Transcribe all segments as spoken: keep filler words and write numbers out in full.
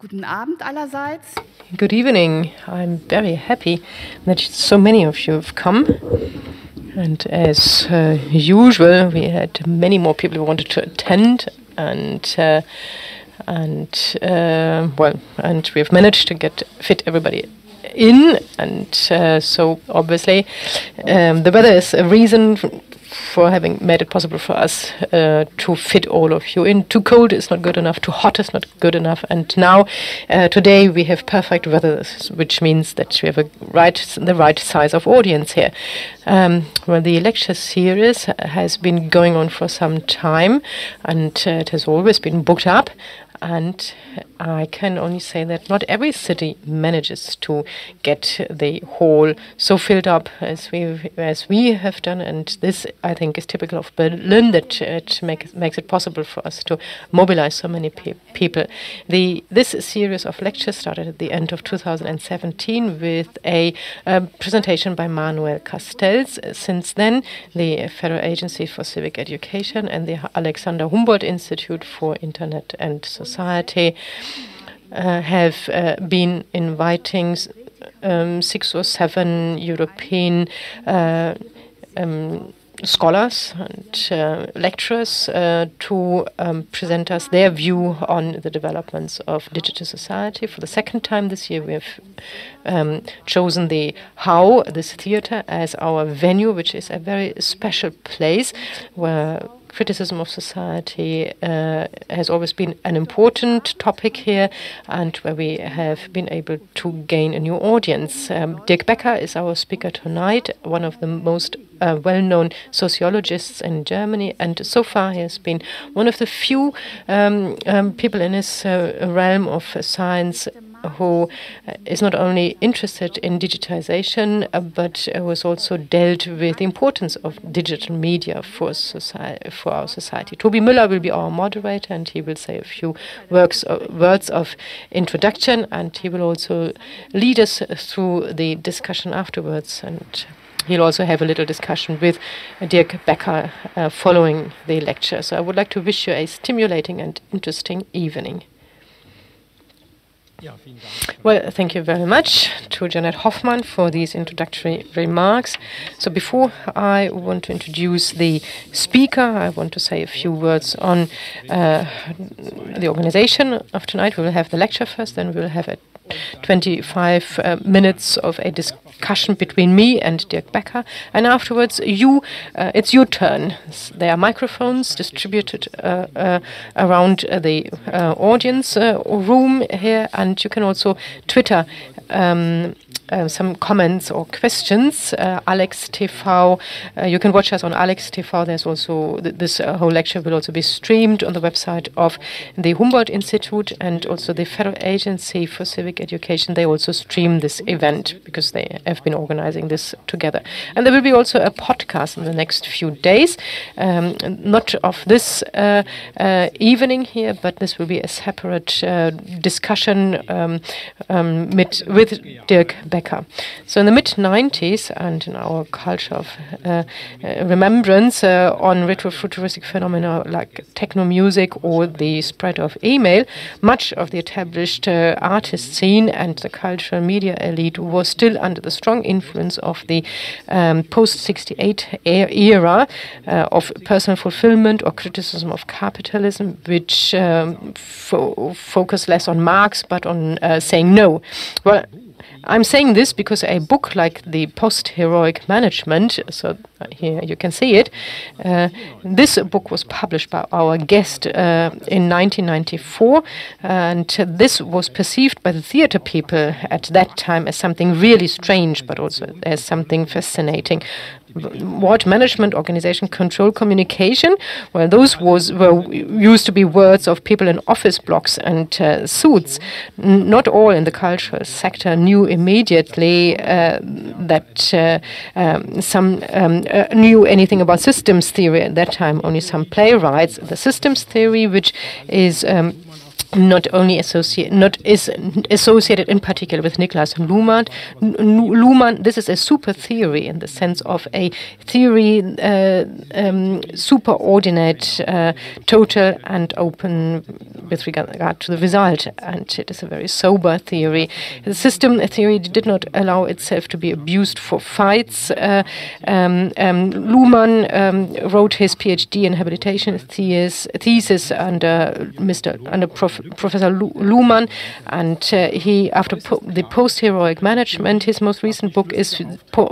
Guten Abend allerseits. Good evening. I'm very happy that so many of you have come. And as uh, usual, we had many more people who wanted to attend, and uh, and uh, well, and we have managed to get fit everybody in. And uh, so obviously, um, the weather is a reason for having made it possible for us uh, to fit all of you in. Too cold is not good enough, too hot is not good enough, and now, uh, today we have perfect weather, which means that we have a right, the right size of audience here. Um, well, the lecture series has been going on for some time, and uh, it has always been booked up. And I can only say that not every city manages to get the hall so filled up as we as we have done, and this I think is typical of Berlin, that it makes makes it possible for us to mobilize so many pe people. The this series of lectures started at the end of two thousand seventeen with a um, presentation by Manuel Castells. Since then, the Federal Agency for Civic Education and the Alexander Humboldt Institute for Internet and Society Society uh, have uh, been inviting um, six or seven European uh, um, scholars and uh, lecturers uh, to um, present us their view on the developments of digital society. For the second time this year, we have um, chosen the H A U, this theater, as our venue, which is a very special place where criticism of society uh, has always been an important topic here, and where we have been able to gain a new audience. Um, Dirk Baecker is our speaker tonight, one of the most uh, well-known sociologists in Germany, and so far he has been one of the few um, um, people in his uh, realm of uh, science who is not only interested in digitization, uh, but uh, was also dealt with the importance of digital media for society, for our society. Tobi Müller will be our moderator, and he will say a few works, uh, words of introduction, and he will also lead us through the discussion afterwards. And he'll also have a little discussion with Dirk Baecker uh, following the lecture. So I would like to wish you a stimulating and interesting evening. Well, thank you very much to Jeanette Hoffmann for these introductory remarks. So before I want to introduce the speaker, I want to say a few words on uh, the organization of tonight. We will have the lecture first, then we will have a twenty-five uh, minutes of a discussion between me and Dirk Baecker, and afterwards you, uh, it's your turn. There are microphones distributed uh, uh, around uh, the uh, audience uh, room here, and you can also Twitter um, uh, some comments or questions. Uh, Alex T V, uh, you can watch us on Alex T V. There's also th this uh, whole lecture will also be streamed on the website of the Humboldt Institute and also the Federal Agency for Civic Education. They also stream this event because they have been organizing this together. And there will be also a podcast in the next few days, um, not of this uh, uh, evening here, but this will be a separate uh, discussion um, um, mit, with Dirk Baecker. So in the mid nineties, and in our culture of uh, uh, remembrance uh, on retrofuturistic phenomena like techno music or the spread of email, much of the established uh, artists scene and the cultural media elite was still under the strong influence of the um, post sixty-eight era uh, of personal fulfillment or criticism of capitalism, which um, fo focused less on Marx but on uh, saying no. Well, I'm saying this because a book like The Post-Heroic Management, so here you can see it, uh, this book was published by our guest uh, in nineteen ninety-four, and this was perceived by the theater people at that time as something really strange, but also as something fascinating. What management, organization, control, communication? Well, those was, were used to be words of people in office blocks and uh, suits. N not all in the cultural sector knew immediately uh, that uh, um, some um, uh, knew anything about systems theory at that time. Only some playwrights. The systems theory, which is um, not only associate, not is associated in particular with Niklas Luhmann. Luhmann, this is a super theory in the sense of a theory uh, um, superordinate, uh, total and open with regard to the result, and it is a very sober theory. The system theory did not allow itself to be abused for fights. Uh, um, um, Luhmann um, wrote his PhD and habilitation thesis, thesis under Mister under Prof, Professor Luhmann, and uh, he, after po the Post-Heroic Management, his most recent book is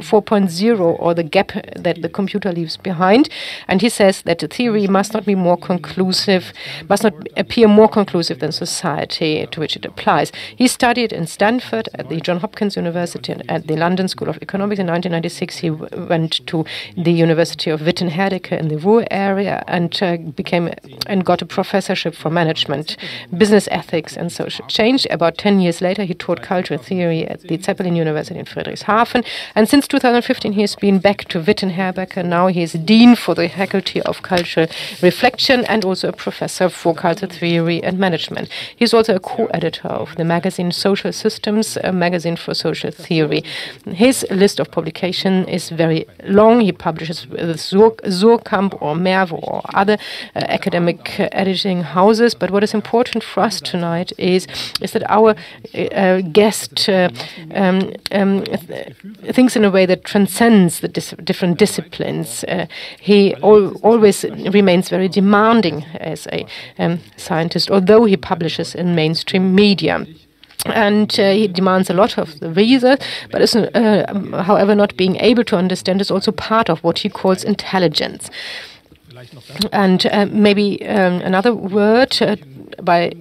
four point zero, or the gap that the computer leaves behind, and he says that the theory must not be more conclusive, must not appear more conclusive than society to which it applies. He studied in Stanford, at the John Hopkins University, and at the London School of Economics. In nineteen ninety-six, he w went to the University of Witten/Herdecke in the Ruhr area, and uh, became and got a professorship for management, business ethics, and social change. About ten years later, he taught cultural theory at the Zeppelin University in Friedrichshafen, and since two thousand fifteen, he has been back to Witten/Herdecke. Now he is dean for the Faculty of Cultural Reflection and also a professor for cultural theory and management. He is also a co-editor of the magazine Social Systems, a magazine for social theory. His list of publication is very long. He publishes with Suhrkamp or Merve or other uh, academic uh, editing houses. But what is important for us tonight is is that our uh, guest uh, um, um, th thinks in a way that transcends the dis different disciplines. Uh, he al always remains very demanding as a um, scientist, although he publishes in mainstream media. And uh, he demands a lot of the reader, but is, uh, however, not being able to understand is also part of what he calls intelligence. And uh, maybe um, another word uh, by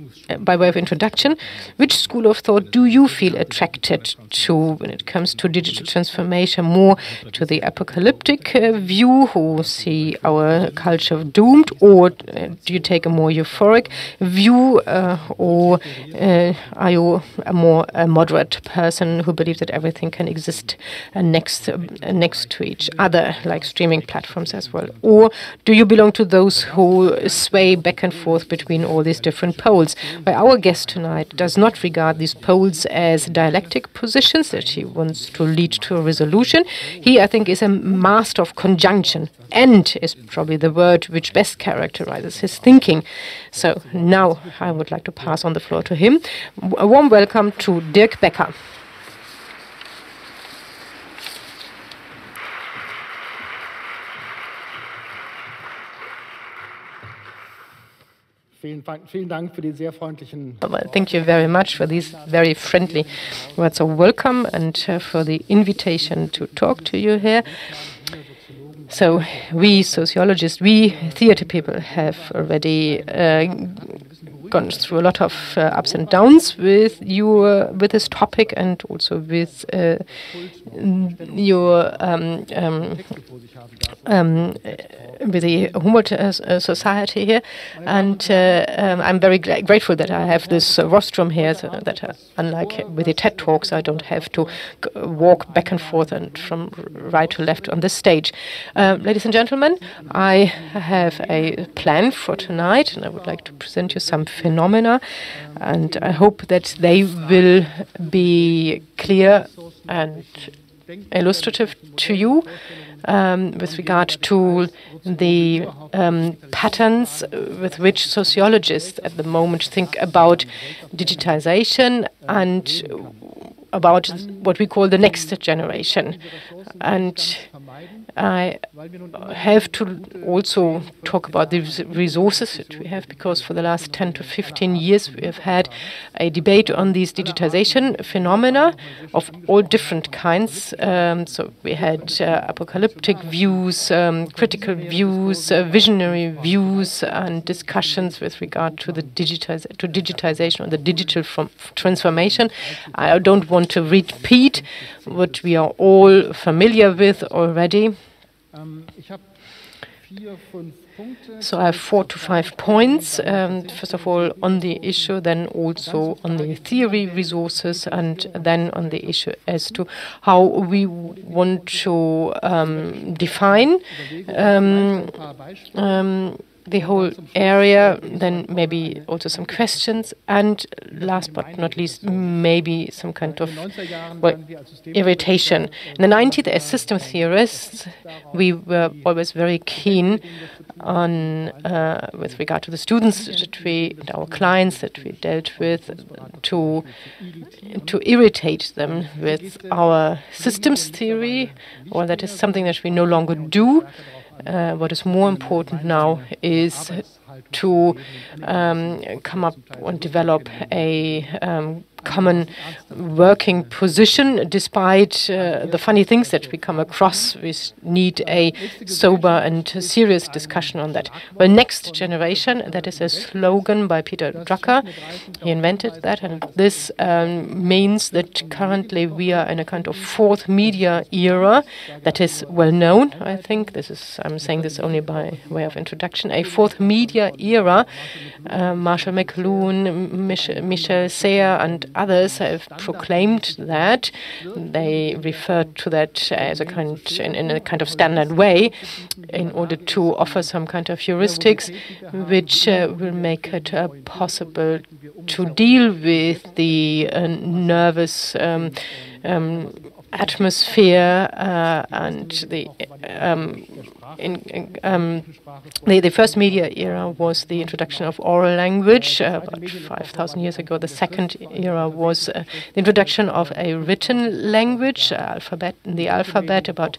by way of introduction. Which school of thought do you feel attracted to when it comes to digital transformation? More to the apocalyptic uh, view, who see our culture doomed, or uh, do you take a more euphoric view, uh, or uh, are you a more a moderate person who believes that everything can exist uh, next uh, next to each other, like streaming platforms as well? Or do you belong to those who sway back and forth between all these different poles? But our guest tonight does not regard these poles as dialectic positions that he wants to lead to a resolution. He, I think, is a master of conjunction, and is probably the word which best characterizes his thinking. So now I would like to pass on the floor to him. A warm welcome to Dirk Baecker. Well, thank you very much for these very friendly words of welcome and uh, for the invitation to talk to you here. So we sociologists, we theater people have already uh, gone through a lot of uh, ups and downs with your with this topic, and also with uh, your um, um, um, with the Humboldt uh, Society here, and uh, um, I'm very gra grateful that I have this uh, rostrum here, so that uh, unlike with the TED Talks, I don't have to g walk back and forth and from right to left on this stage. Uh, ladies and gentlemen, I have a plan for tonight, and I would like to present you some phenomena, and I hope that they will be clear and illustrative to you um, with regard to the um, patterns with which sociologists at the moment think about digitization and about what we call the next generation. And I have to also talk about the resources that we have, because for the last ten to fifteen years we have had a debate on these digitization phenomena of all different kinds. Um, so we had uh, apocalyptic views, um, critical views, uh, visionary views, and discussions with regard to the digitize to digitization or the digital from transformation. I don't want to repeat what we are all familiar with already. So I have four to five points, um, first of all on the issue, then also on the theory resources, and then on the issue as to how we want to um, define um, um, the whole area, then maybe also some questions, and last but not least, maybe some kind of well, irritation. In the nineties, as system theorists, we were always very keen on, uh, with regard to the students that we, and our clients that we dealt with, to, to irritate them with our systems theory, or well, that is something that we no longer do. Uh, what is more important now is to um, come up and develop a um, common working position. Despite uh, the funny things that we come across, we need a sober and serious discussion on that. Well, next generation, that is a slogan by Peter Drucker. He invented that, and this um, means that currently we are in a kind of fourth media era that is well known, I think. This is, I'm saying this only by way of introduction, a fourth media era. Uh, Marshall McLuhan, Mich- Michel Sayer, and others have proclaimed that. They refer to that as a kind, in, in a kind of standard way, in order to offer some kind of heuristics which uh, will make it uh, possible to deal with the uh, nervous um, um, atmosphere uh, and the um, in, um, the, the first media era was the introduction of oral language uh, about five thousand years ago. The second era was uh, the introduction of a written language, uh, alphabet, the alphabet, about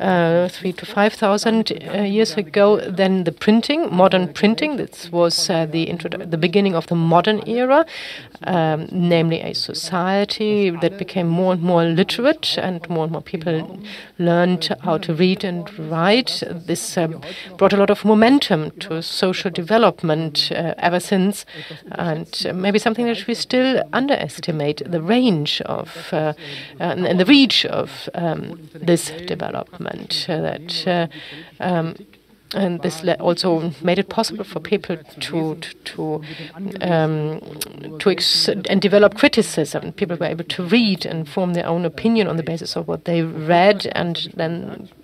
uh, three to five thousand uh, years ago. Then the printing, modern printing. This was uh, the the beginning of the modern era, um, namely a society that became more and more literate. And more and more people learned how to read and write. This uh, brought a lot of momentum to social development uh, ever since, and uh, maybe something that we still underestimate, the range of uh, and, and the reach of um, this development. Uh, that uh, um, And this also made it possible for people to to um, to ex and develop criticism. People were able to read and form their own opinion on the basis of what they read, and then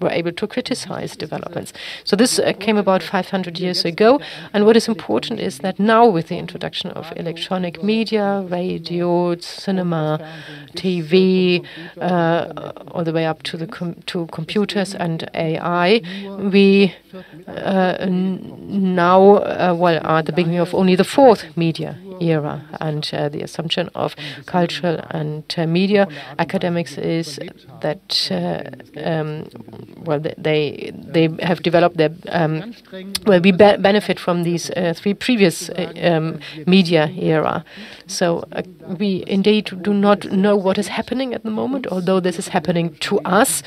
were able to criticize developments. So this uh, came about five hundred years ago. And what is important is that now, with the introduction of electronic media, radio, cinema, T V, uh, all the way up to the com to computers and A I, we Uh, now, uh, well, are the beginning of only the fourth media era, and uh, the assumption of cultural and uh, media academics is that uh, um, well, they they have developed their um, well, we be benefit from these uh, three previous uh, um, media era. So uh, we indeed do not know what is happening at the moment, although this is happening to us.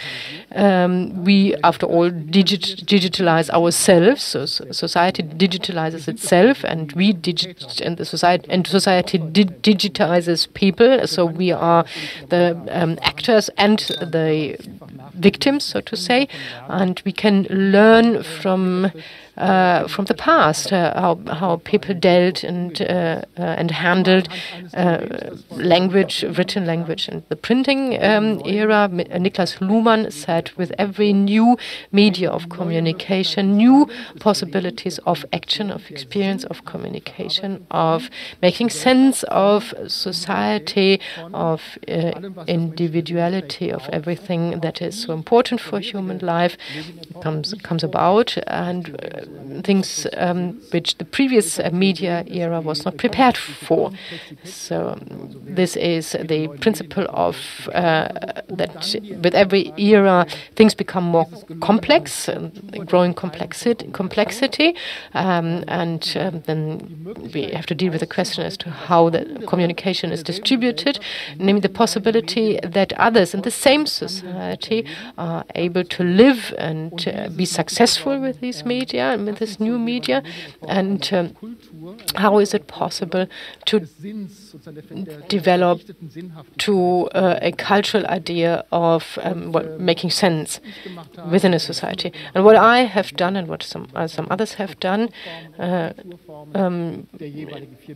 Um, we, after all, digit digitalize ourselves, so society digitalizes itself, and we digit, and the society and society di digitizes people. So we are the um, actors and the victims, so to say, and we can learn from uh, from the past uh, how how people dealt and uh, uh, and handled uh, language, written language, and the printing um, era. Niklas Luhmann said, with every new media of communication, new possibilities of action, of experience, of communication, of making sense of society, of uh, individuality, of everything that is so important for human life comes comes about, and uh, things um, which the previous uh, media era was not prepared for. So um, this is the principle of uh, that with every era things become more complex, and growing complexity, complexity um, and um, then we have to deal with the question as to how the communication is distributed, namely the possibility that others in the same society are able to live and uh, be successful with these media and with this new media, and um, How is it possible to develop to uh, a cultural idea of um, what, making sense within a society? And what I have done and what some uh, some others have done, uh, um,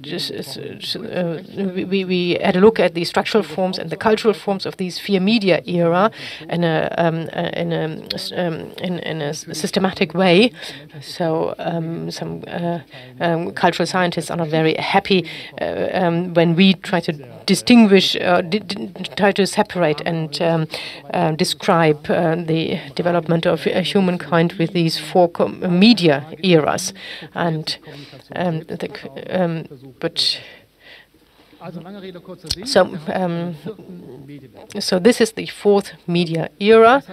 just, uh, we, we had a look at the structural forms and the cultural forms of these four media era in a um, in a um, in, in a systematic way. So um, some uh, um, cultural science scientists are not very happy uh, um, when we try to distinguish, uh, di try to separate and um, uh, describe uh, the development of uh, humankind with these four media eras. And um, the, um, but. So, um, so this is the fourth media era,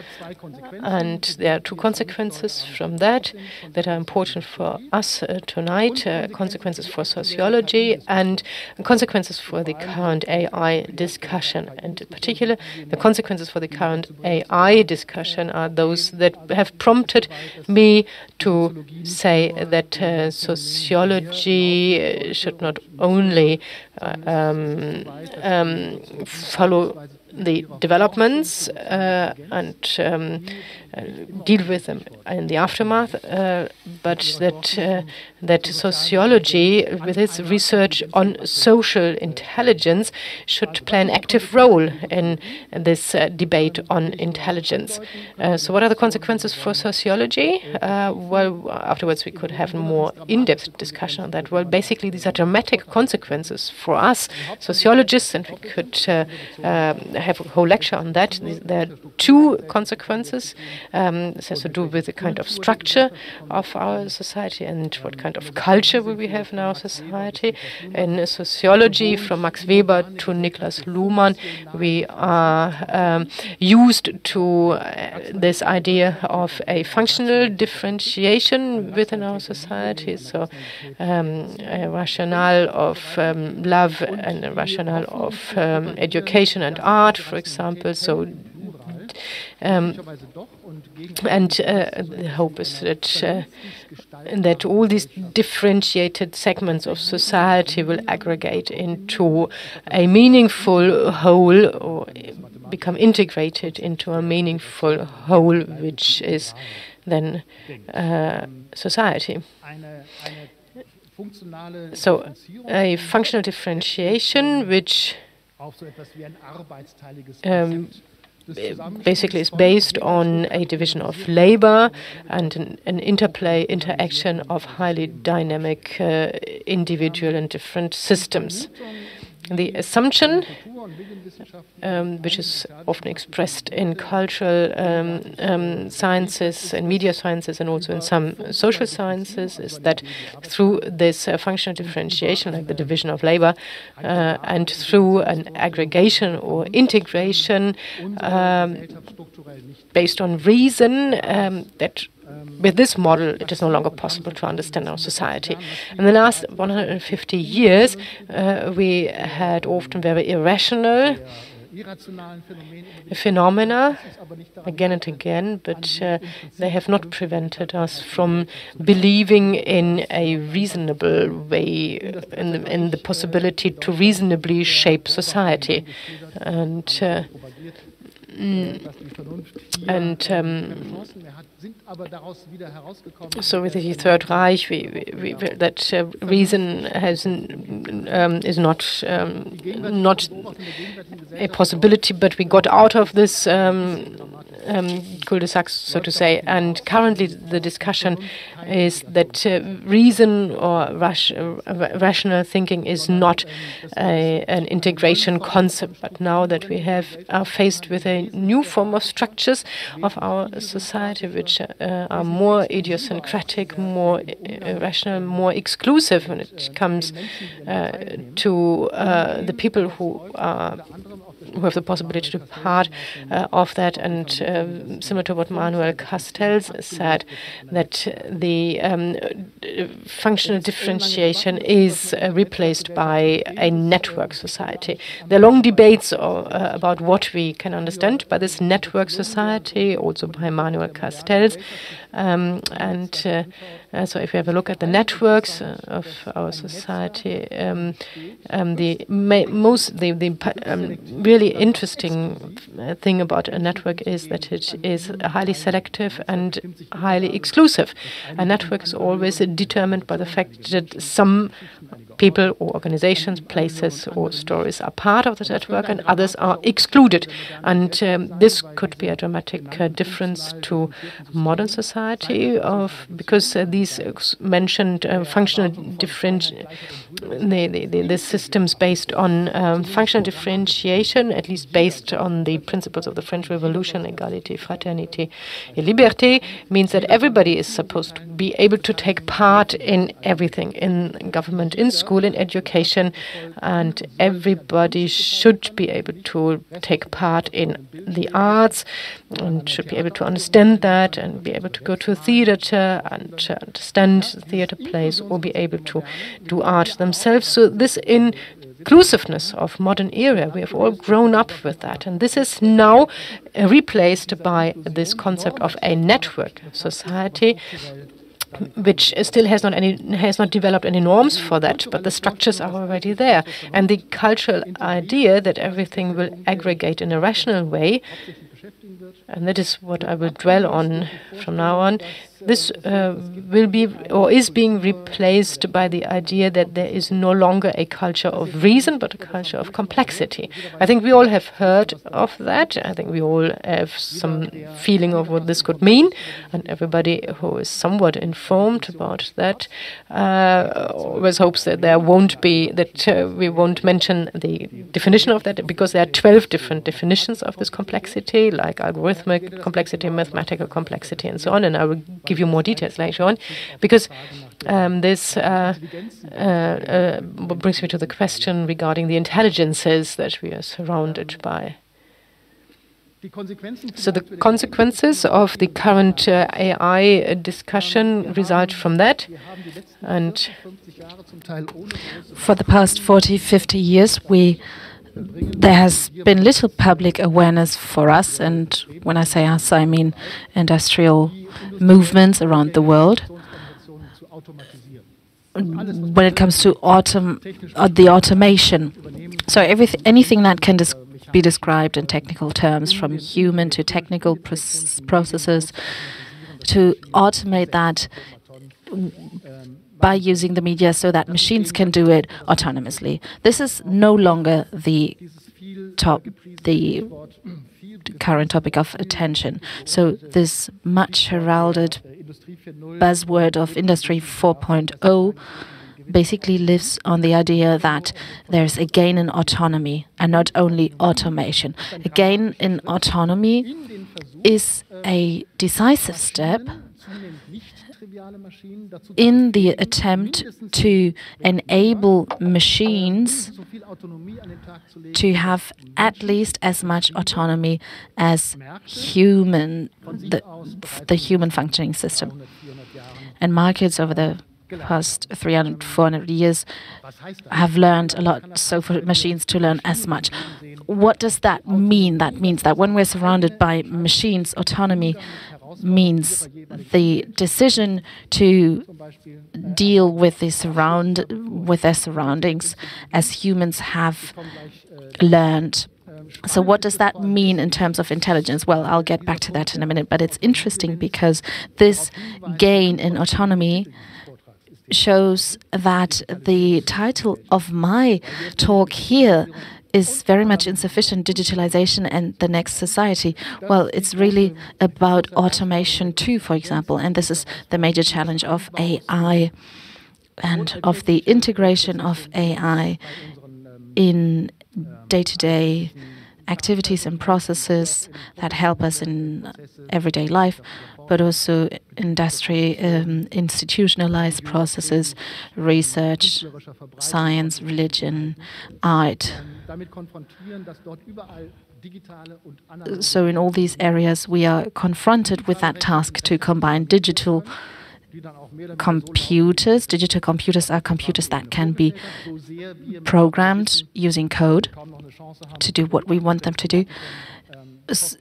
and there are two consequences from that that are important for us uh, tonight, uh, consequences for sociology and consequences for the current A I discussion. And in particular, the consequences for the current A I discussion are those that have prompted me to say that uh, sociology should not only uh, Um, um, follow the developments uh, and um, uh, deal with them in the aftermath, uh, but that uh, that sociology, with its research on social intelligence, should play an active role in this uh, debate on intelligence. Uh, so what are the consequences for sociology? Uh, well, afterwards we could have a more in-depth discussion on that. Well, basically these are dramatic consequences for us sociologists, and we could uh, uh, have a whole lecture on that. There are two consequences. Um, this has to do with the kind of structure of our society and what kind of culture will we have in our society. In sociology, from Max Weber to Niklas Luhmann, we are um, used to uh, this idea of a functional differentiation within our society, so um, a rationale of um, love and a rationale of um, education and art, for example. So um, and uh, the hope is that uh, that all these differentiated segments of society will aggregate into a meaningful whole, or become integrated into a meaningful whole, which is then uh, society. So a functional differentiation which Um, basically is based on a division of labor and an, an interplay, interaction of highly dynamic, uh, individual and different systems. The assumption, um, which is often expressed in cultural um, um, sciences and media sciences and also in some social sciences, is that through this uh, functional differentiation, like the division of labor, uh, and through an aggregation or integration um, based on reason, um, that with this model, it is no longer possible to understand our society. In the last one hundred fifty years, uh, we had often very irrational phenomena, again and again, but uh, they have not prevented us from believing in a reasonable way, in the, in the possibility to reasonably shape society. And uh, And um, so with the Third Reich, we, we, we, that uh, reason has um, is not um, not a possibility, but we got out of this um, um, cul-de-sac, so to say. And currently, the discussion is that uh, reason or rash, uh, rational thinking is not a, an integration concept. But now that we have are faced with a new form of structures of our society, which uh, are more idiosyncratic, more irrational, more exclusive when it comes uh, to uh, the people who are who have the possibility to be part uh, of that. And uh, similar to what Manuel Castells said, that the um, functional differentiation is uh, replaced by a network society. There are long debates or, uh, about what we can understand by this network society, also by Manuel Castells. Um, and uh, uh, so if we have a look at the networks uh, of our society, um, um, the ma most the, the um, really interesting thing about a network is that it is highly selective and highly exclusive. A network is always determined by the fact that some people or organizations, places or stories are part of the network and others are excluded. And um, this could be a dramatic uh, difference to modern society, of because uh, these mentioned uh, functional different the, the, the systems based on um, functional differentiation, at least based on the principles of the French Revolution, égalité, fraternité, et liberté, means that everybody is supposed to be able to take part in everything, in government, in school, school and education, and everybody should be able to take part in the arts and should be able to understand that and be able to go to theater and understand theater plays or be able to do art themselves. So this in inclusiveness of modern era. We have all grown up with that. And this is now replaced by this concept of a network society, which still has not any has not developed any norms for that, but the structures are already there. And the cultural idea that everything will aggregate in a rational way, and that is what I will dwell on from now on, this uh, will be or is being replaced by the idea that there is no longer a culture of reason, but a culture of complexity. I think we all have heard of that. I think we all have some feeling of what this could mean. And everybody who is somewhat informed about that uh, always hopes that there won't be, that uh, we won't mention the definition of that, because there are twelve different definitions of this complexity, like algorithmic complexity, mathematical complexity, and so on. And I will give you more details later on, because um, this uh, uh, uh, brings me to the question regarding the intelligences that we are surrounded by. So the consequences of the current uh, A I discussion result from that. And for the past forty, fifty years, we there has been little public awareness for us, and when I say us, I mean industrial movements around the world. When it comes to autom uh, the automation, so everything, anything that can dis be described in technical terms, from human to technical processes, to automate that by using the media so that machines can do it autonomously. This is no longer the top, the current topic of attention. So this much heralded buzzword of Industry four point oh basically lives on the idea that there's a gain in autonomy and not only automation. A gain in autonomy is a decisive step in the attempt to enable machines to have at least as much autonomy as human, the, the human functioning system. And markets over the past three hundred, four hundred years have learned a lot, so for machines to learn as much. What does that mean? That means that when we're surrounded by machines, autonomy means the decision to deal with the surround with their surroundings as humans have learned. So what does that mean in terms of intelligence? Well, I'll get back to that in a minute, but it's interesting because this gain in autonomy shows that the title of my talk here is very much insufficient, digitalization and the next society. Well, it's really about automation too, for example, and this is the major challenge of A I and of the integration of A I in day-to-day activities and processes that help us in everyday life, but also industry, um, institutionalized processes, research, science, religion, art. So in all these areas, we are confronted with that task to combine digital computers. Digital computers are computers that can be programmed using code to do what we want them to do,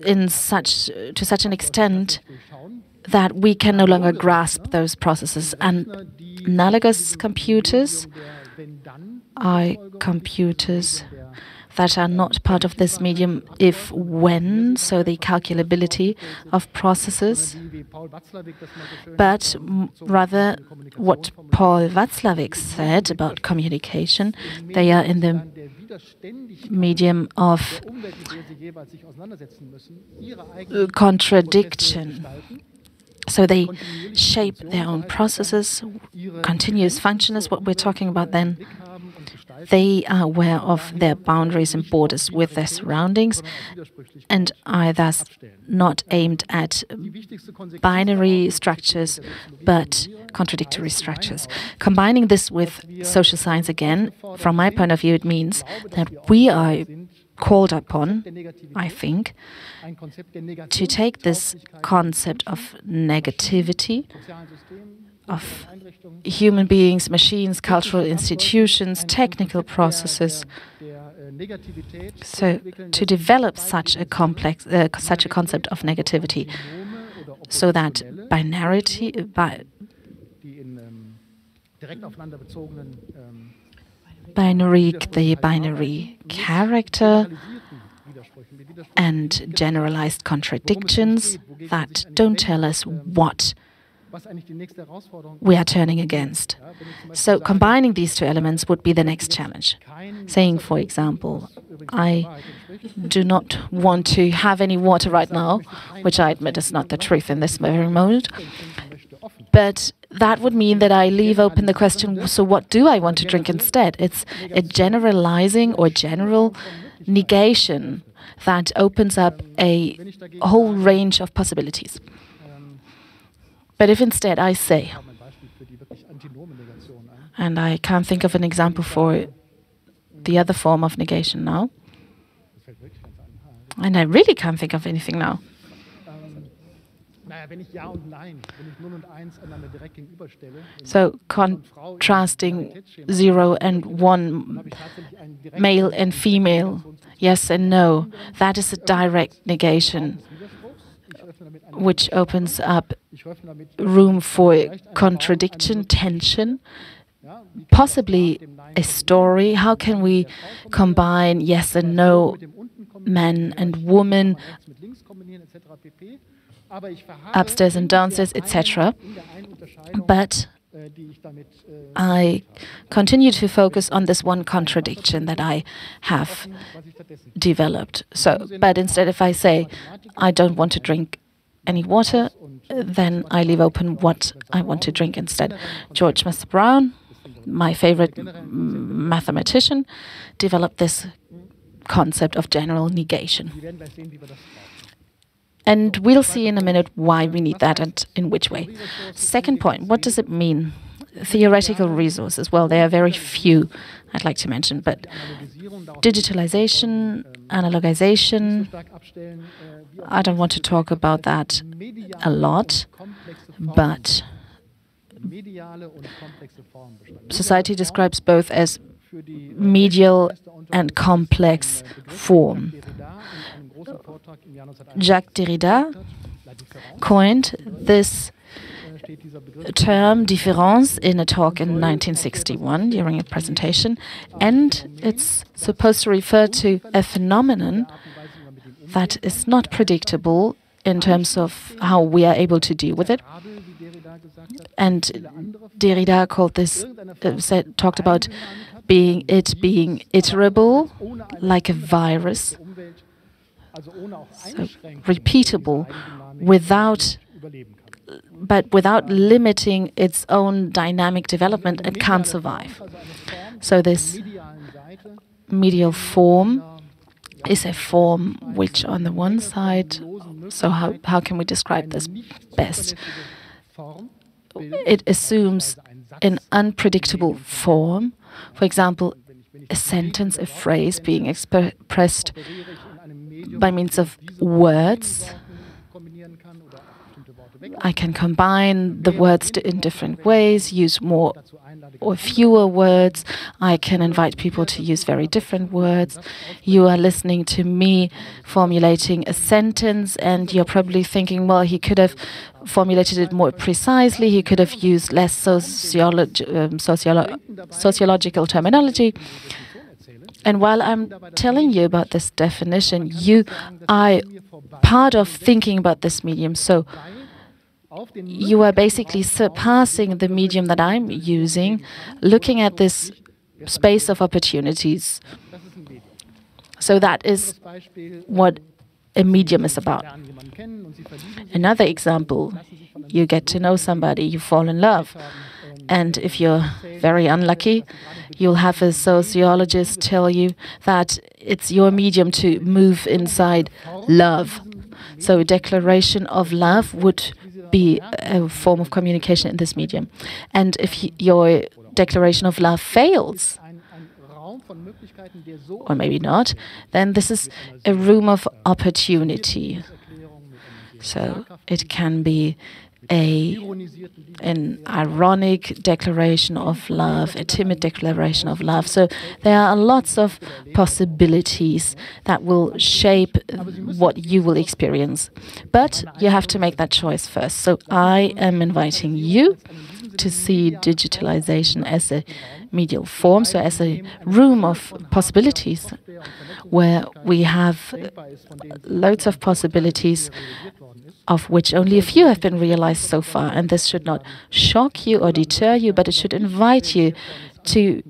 in such to such an extent that we can no longer grasp those processes. And analogous computers are computers that are not part of this medium if when, so the calculability of processes, but rather what Paul Watzlawick said about communication. They are in the medium of contradiction. So they shape their own processes. Continuous function is what we're talking about then. They are aware of their boundaries and borders with their surroundings and are thus not aimed at binary structures, but contradictory structures. Combining this with social science again, from my point of view, it means that we are called upon, I think, to take this concept of negativity, of human beings, machines, cultural institutions, technical processes. So to develop such a complex, uh, such a concept of negativity, so that binarity, bi binary, the binary character, and generalized contradictions that don't tell us what we are turning against. So combining these two elements would be the next challenge. Saying, for example, I do not want to have any water right now, which I admit is not the truth in this very moment, but that would mean that I leave open the question, so what do I want to drink instead? It's a generalizing or general negation that opens up a whole range of possibilities. But if instead I say, and I can't think of an example for the other form of negation now, and I really can't think of anything now. So contrasting zero and one, male and female, yes and no, that is a direct negation, which opens up room for contradiction, tension, possibly a story. How can we combine yes and no, men and women, upstairs and downstairs, et cetera? But I continue to focus on this one contradiction that I have developed. So, but instead, if I say I don't want to drink any water, then I leave open what I want to drink instead. George Mass Brown, my favorite mathematician, developed this concept of general negation. And we'll see in a minute why we need that and in which way. Second point, what does it mean? Theoretical resources. Well, there are very few I'd like to mention, but digitalization, analogization, I don't want to talk about that a lot, but society describes both as medial and complex form. Jacques Derrida coined this term difference in a talk in nineteen sixty-one during a presentation, and it's supposed to refer to a phenomenon that is not predictable in terms of how we are able to deal with it. And Derrida called this, uh, said, talked about being it being iterable, like a virus, so repeatable, without but without limiting its own dynamic development, it can't survive. So this medial form is a form which, on the one side, So how, how can we describe this best? It assumes an unpredictable form. For example, a sentence, a phrase being expressed by means of words. I can combine the words in different ways, use more or fewer words. I can invite people to use very different words. You are listening to me formulating a sentence, and you're probably thinking, well, he could have formulated it more precisely, he could have used less sociolog um, sociolo sociological terminology. And while I'm telling you about this definition, you are part of thinking about this medium. So you are basically surpassing the medium that I'm using, looking at this space of opportunities. So that is what a medium is about. Another example, you get to know somebody, you fall in love. And if you're very unlucky, you'll have a sociologist tell you that it's your medium to move inside love. So a declaration of love would be a form of communication in this medium. And if your declaration of love fails, or maybe not, then this is a room of opportunity. So it can be a, an ironic declaration of love, a timid declaration of love. So there are lots of possibilities that will shape what you will experience. But you have to make that choice first. So I am inviting you to see digitalization as a medial form, so as a room of possibilities where we have loads of possibilities of which only a few have been realized so far. And this should not shock you or deter you, but it should invite you to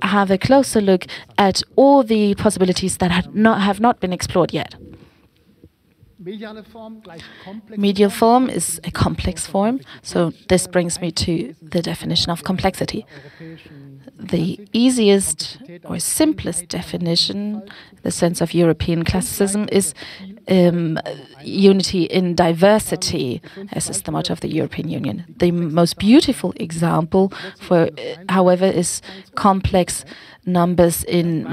have a closer look at all the possibilities that have not, have not been explored yet. Medial form is a complex form, so this brings me to the definition of complexity. The easiest or simplest definition, the sense of European classicism, is um, unity in diversity, as is the motto of the European Union. The most beautiful example, for, however, is complex numbers in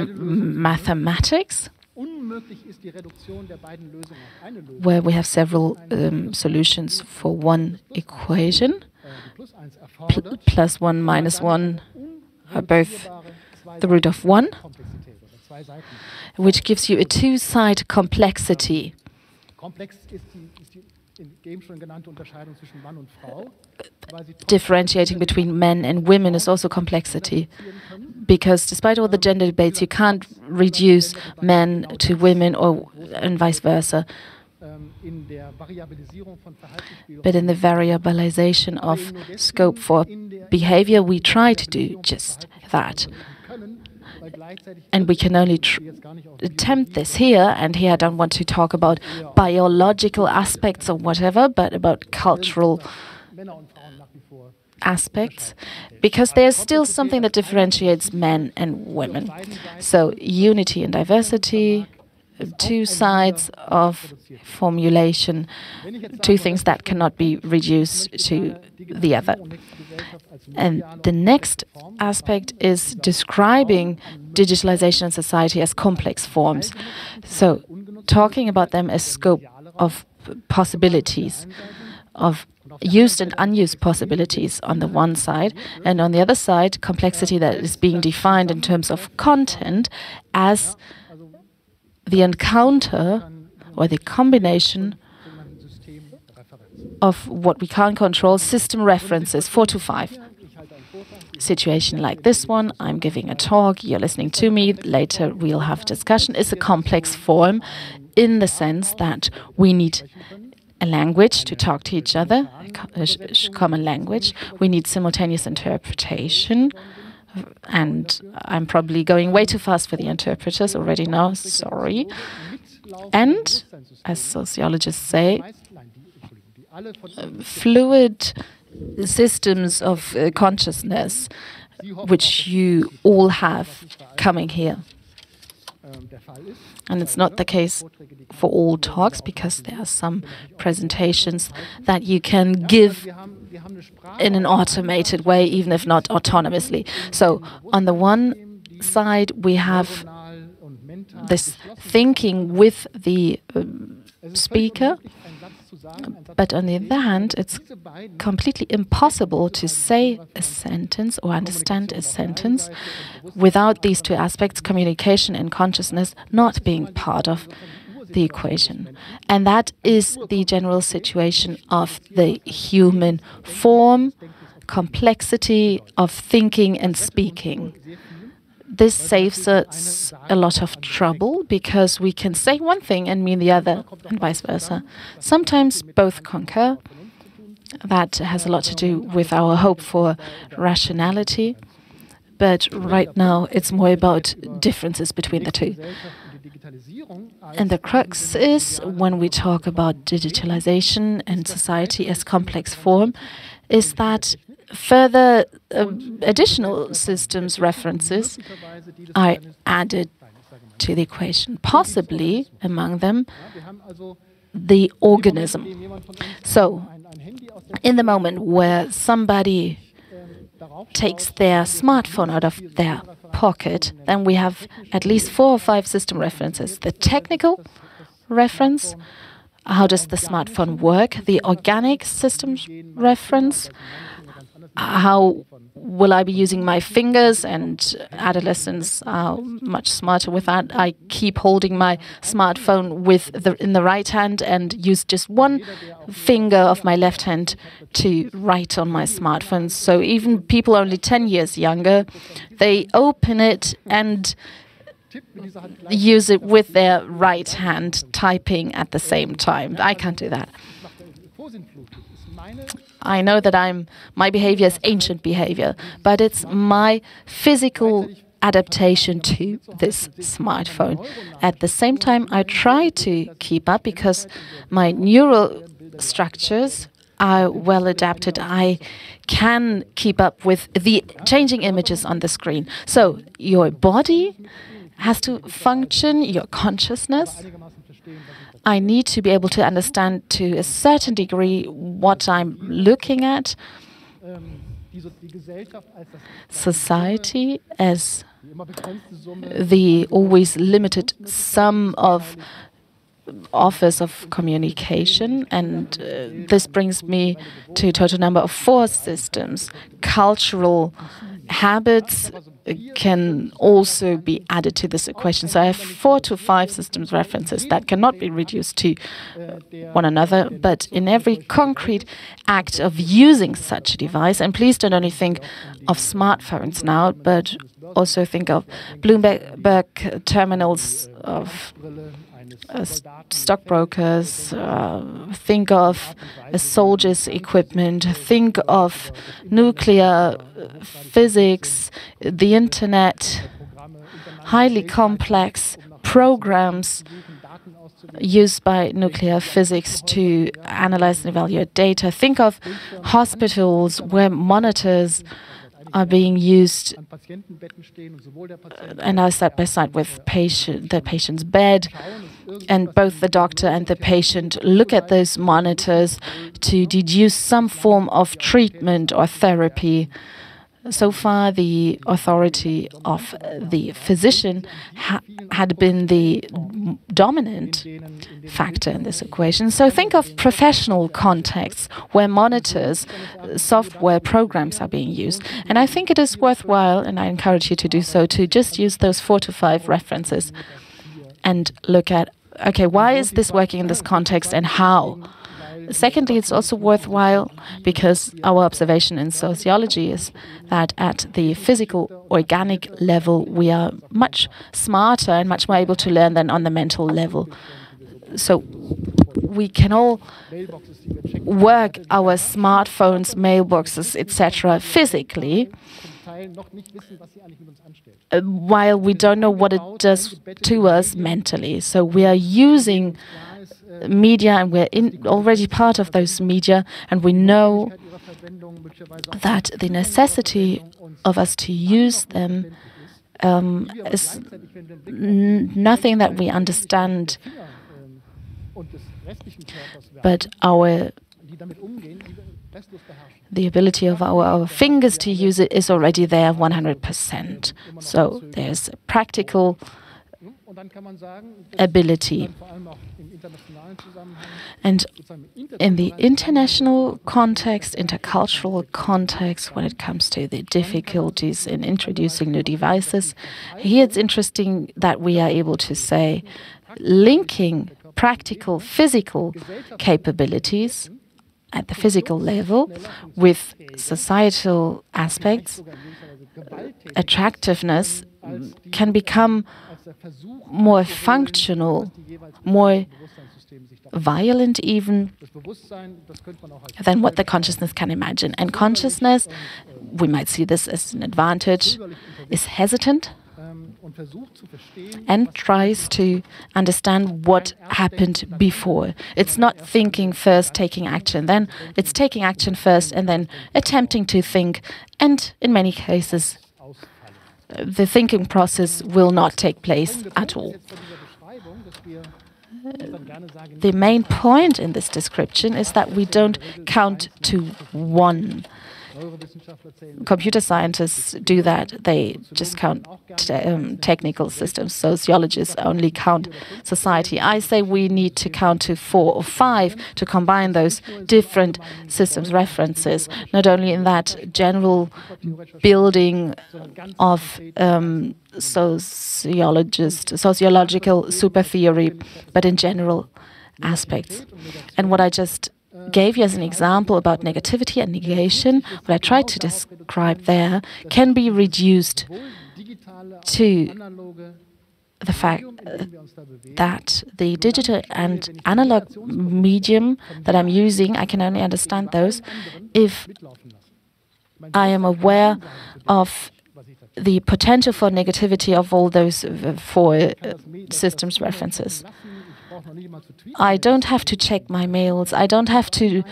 mathematics, where we have several um, solutions for one equation. Pl plus one minus one are both the root of one, which gives you a two-side complexity. Differentiating between men and women is also complexity, because despite all the gender debates, you can't reduce men to women or and vice versa. But in the variabilization of scope for behavior, we try to do just that. And we can only tr attempt this here, and here I don't want to talk about biological aspects or whatever, but about cultural aspects, because there's still something that differentiates men and women. So unity and diversity, two sides of formulation, two things that cannot be reduced to the other. And the next aspect is describing digitalization in society as complex forms. So talking about them as scope of possibilities, of used and unused possibilities on the one side, and on the other side, complexity that is being defined in terms of content as the encounter or the combination of what we can't control, system references, four to five. Situation like this one, I'm giving a talk, you're listening to me, later we'll have a discussion, is a complex form in the sense that we need a language to talk to each other, a common language. We need simultaneous interpretation. And I'm probably going way too fast for the interpreters already now, sorry. And, as sociologists say, fluid systems of uh, consciousness, which you all have coming here. And it's not the case for all talks, because there are some presentations that you can give in an automated way, even if not autonomously. So on the one side, we have this thinking with the um, speaker, but on the other hand, it's completely impossible to say a sentence or understand a sentence without these two aspects, communication and consciousness, not being part of the equation. And that is the general situation of the human form, complexity of thinking and speaking. This saves us a lot of trouble, because we can say one thing and mean the other, and vice versa. Sometimes both concur. That has a lot to do with our hope for rationality. But right now, it's more about differences between the two. And the crux is, when we talk about digitalization and society as complex form, is that further uh, additional systems references are added to the equation, possibly among them the organism. So in the moment where somebody takes their smartphone out of their pocket, then we have at least four or five system references. The technical reference, how does the smartphone work? The organic system reference, how will I be using my fingers? And adolescents are much smarter with that. I keep holding my smartphone with the, in the right hand and use just one finger of my left hand to write on my smartphone. So even people only ten years younger, they open it and use it with their right hand, typing at the same time. I can't do that. I know that I'm, my behavior is ancient behavior, but it's my physical adaptation to this smartphone. At the same time, I try to keep up because my neural structures are well adapted. I can keep up with the changing images on the screen. So your body has to function, your consciousness. I need to be able to understand to a certain degree what I'm looking at. Society as the always limited sum of offers of communication. And uh, this brings me to a total number of four systems. Cultural habits can also be added to this equation. So I have four to five systems references that cannot be reduced to one another, but in every concrete act of using such a device, and please don't only think of smartphones now, but also think of Bloomberg terminals, of uh, stockbrokers, uh, think of uh, soldiers' equipment, think of nuclear physics, the internet, highly complex programs used by nuclear physics to analyze and evaluate data. Think of hospitals where monitors are being used and are side by side with patient, the patient's bed, and both the doctor and the patient look at those monitors to deduce some form of treatment or therapy. So far, the authority of the physician ha had been the dominant factor in this equation. So think of professional contexts where monitors, software programs are being used. And I think it is worthwhile, and I encourage you to do so, to just use those four to five references and look at, okay, why is this working in this context and how? Secondly, it's also worthwhile because our observation in sociology is that at the physical, organic level, we are much smarter and much more able to learn than on the mental level. So we can all work our smartphones, mailboxes, et cetera physically, while we don't know what it does to us mentally. So we are using media, and we're in already part of those media, and we know that the necessity of us to use them um, is nothing that we understand, but our the ability of our, our fingers to use it is already there one hundred percent. So there's a practical ability. And in the international context, intercultural context, when it comes to the difficulties in introducing new devices, here it's interesting that we are able to say linking practical, physical capabilities at the physical level with societal aspects, attractiveness can become more functional, more violent even than what the consciousness can imagine. And consciousness, we might see this as an advantage, is hesitant and tries to understand what happened before. It's not thinking first, taking action, then it's taking action first and then attempting to think. And in many cases, the thinking process will not take place at all. The main point in this description is that we don't count to one. Computer scientists do that. They just count te um, technical systems. Sociologists only count society. I say we need to count to four or five to combine those different systems references, not only in that general building of um, sociologist, sociological super theory, but in general aspects. And what I just gave you as an example about negativity and negation, what I tried to describe there can be reduced to the fact that the digital and analog medium that I'm using, I can only understand those if I am aware of the potential for negativity of all those four systems references. I don't have to check my mails. I don't have to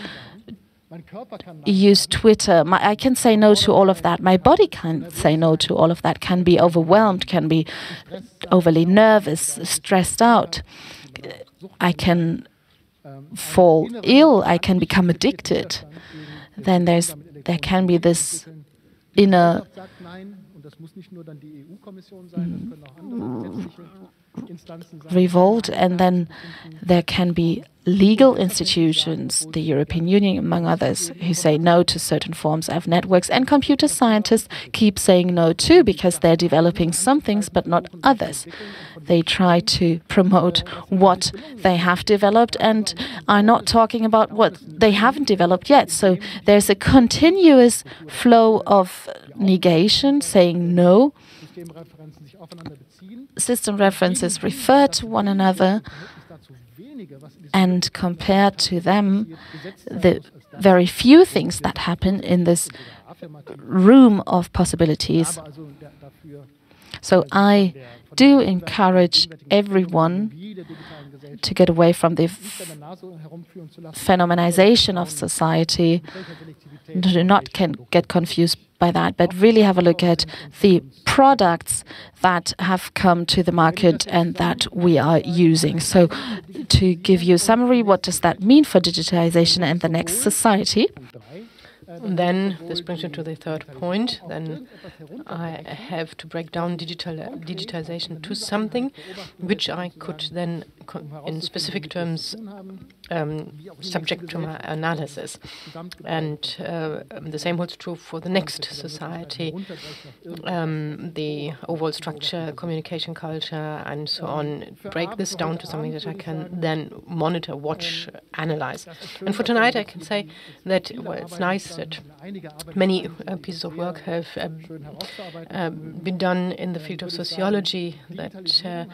use Twitter. My, I can say no to all of that. My body can say no to all of that, can be overwhelmed, can be overly nervous, stressed out. I can fall ill. I can become addicted. Then there's there can be this inner revolt, and then there can be legal institutions, the European Union among others, who say no to certain forms of networks, and computer scientists keep saying no too because they're developing some things but not others. They try to promote what they have developed and are not talking about what they haven't developed yet. So there's a continuous flow of negation, saying no. System references refer to one another, and compared to them, the very few things that happen in this room of possibilities. So I do encourage everyone to get away from the phenomenization of society. Do not can get confused by that, but really have a look at the products that have come to the market and that we are using. So to give you a summary, what does that mean for digitization and the next society? Then this brings you to the third point. Then I have to break down digital uh, digitization to something which I could then, co in specific terms, um, subject to my analysis. And uh, the same holds true for the next society, um, the overall structure, communication culture, and so on. Break this down to something that I can then monitor, watch, analyze. And for tonight, I can say that, well, it's nice that many uh, pieces of work have uh, uh, been done in the field of sociology that uh,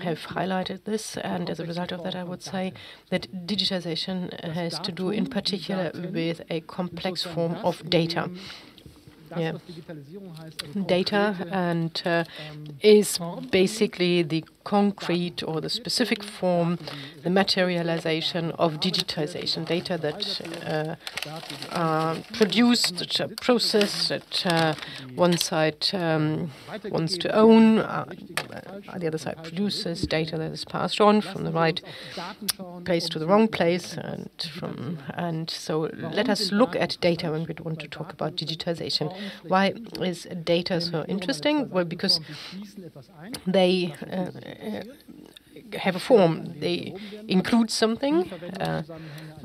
have highlighted this, and as a result of that, I would say that digitization has to do in particular with a complex form of data. yeah. data, and uh, is basically the concrete or the specific form, the materialization of digitization, data that uh, are produced, that are processed, that uh, one side um, wants to own, uh, the other side produces, data that is passed on from the right place to the wrong place, and from and so let us look at data when we want to talk about digitization. Why is data so interesting? Well, because they uh, Uh, have a form. They include something, uh,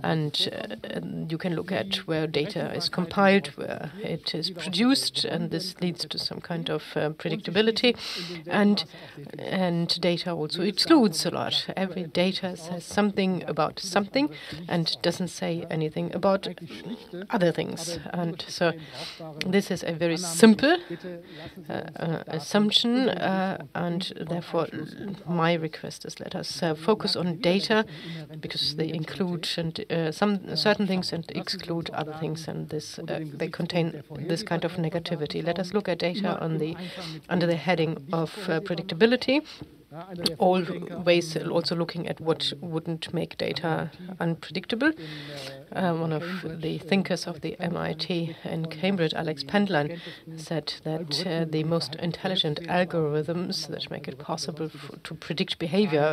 and uh, you can look at where data is compiled, where it is produced, and this leads to some kind of uh, predictability. And and data also excludes a lot. Every data says something about something, and doesn't say anything about other things. And so this is a very simple uh, uh, assumption, uh, and therefore my request is let us uh, focus on data, because they include and, uh, some certain things and exclude other things, and this uh, they contain this kind of negativity. Let us look at data on the under the heading of uh, predictability, always also looking at what wouldn't make data unpredictable. Uh, one of the thinkers of the M I T in Cambridge, Alex Pentland, said that uh, the most intelligent algorithms that make it possible f to predict behavior,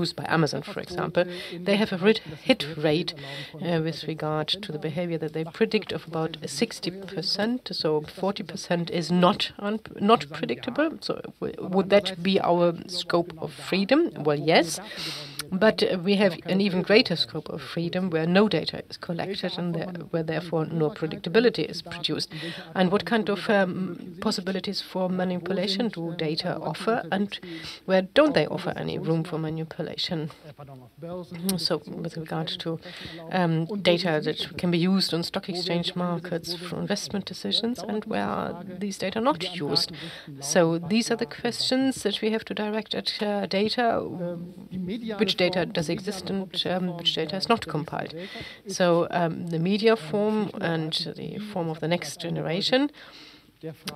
used by Amazon, for example, they have a hit rate uh, with regard to the behavior that they predict of about sixty percent, so forty percent is not, not predictable. So would that be our scope of freedom? Well, yes, but we have an even greater scope of freedom where no data is collected and there, where therefore no predictability is produced. And what kind of um, possibilities for manipulation do data offer, and where don't they offer any room for manipulation? So with regard to um, data that can be used on stock exchange markets for investment decisions, and where are these data not used? So these are the questions that we have to direct at uh, data, which data does exist and um, which data is not compiled. So um, the media form and the form of the next generation,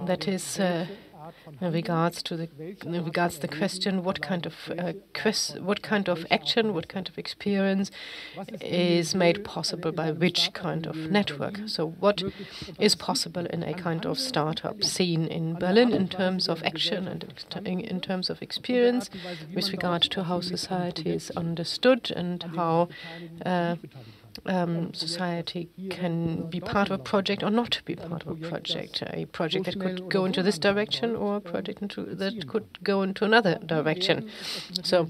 that is uh, in regards to the in regards the question what kind of uh, quest, what kind of action, what kind of experience is made possible by which kind of network. So what is possible in a kind of startup scene in Berlin in terms of action and in terms of experience with regard to how society is understood and how uh, Um, society can be part of a project or not be part of a project, a project that could go into this direction or a project into that could go into another direction. So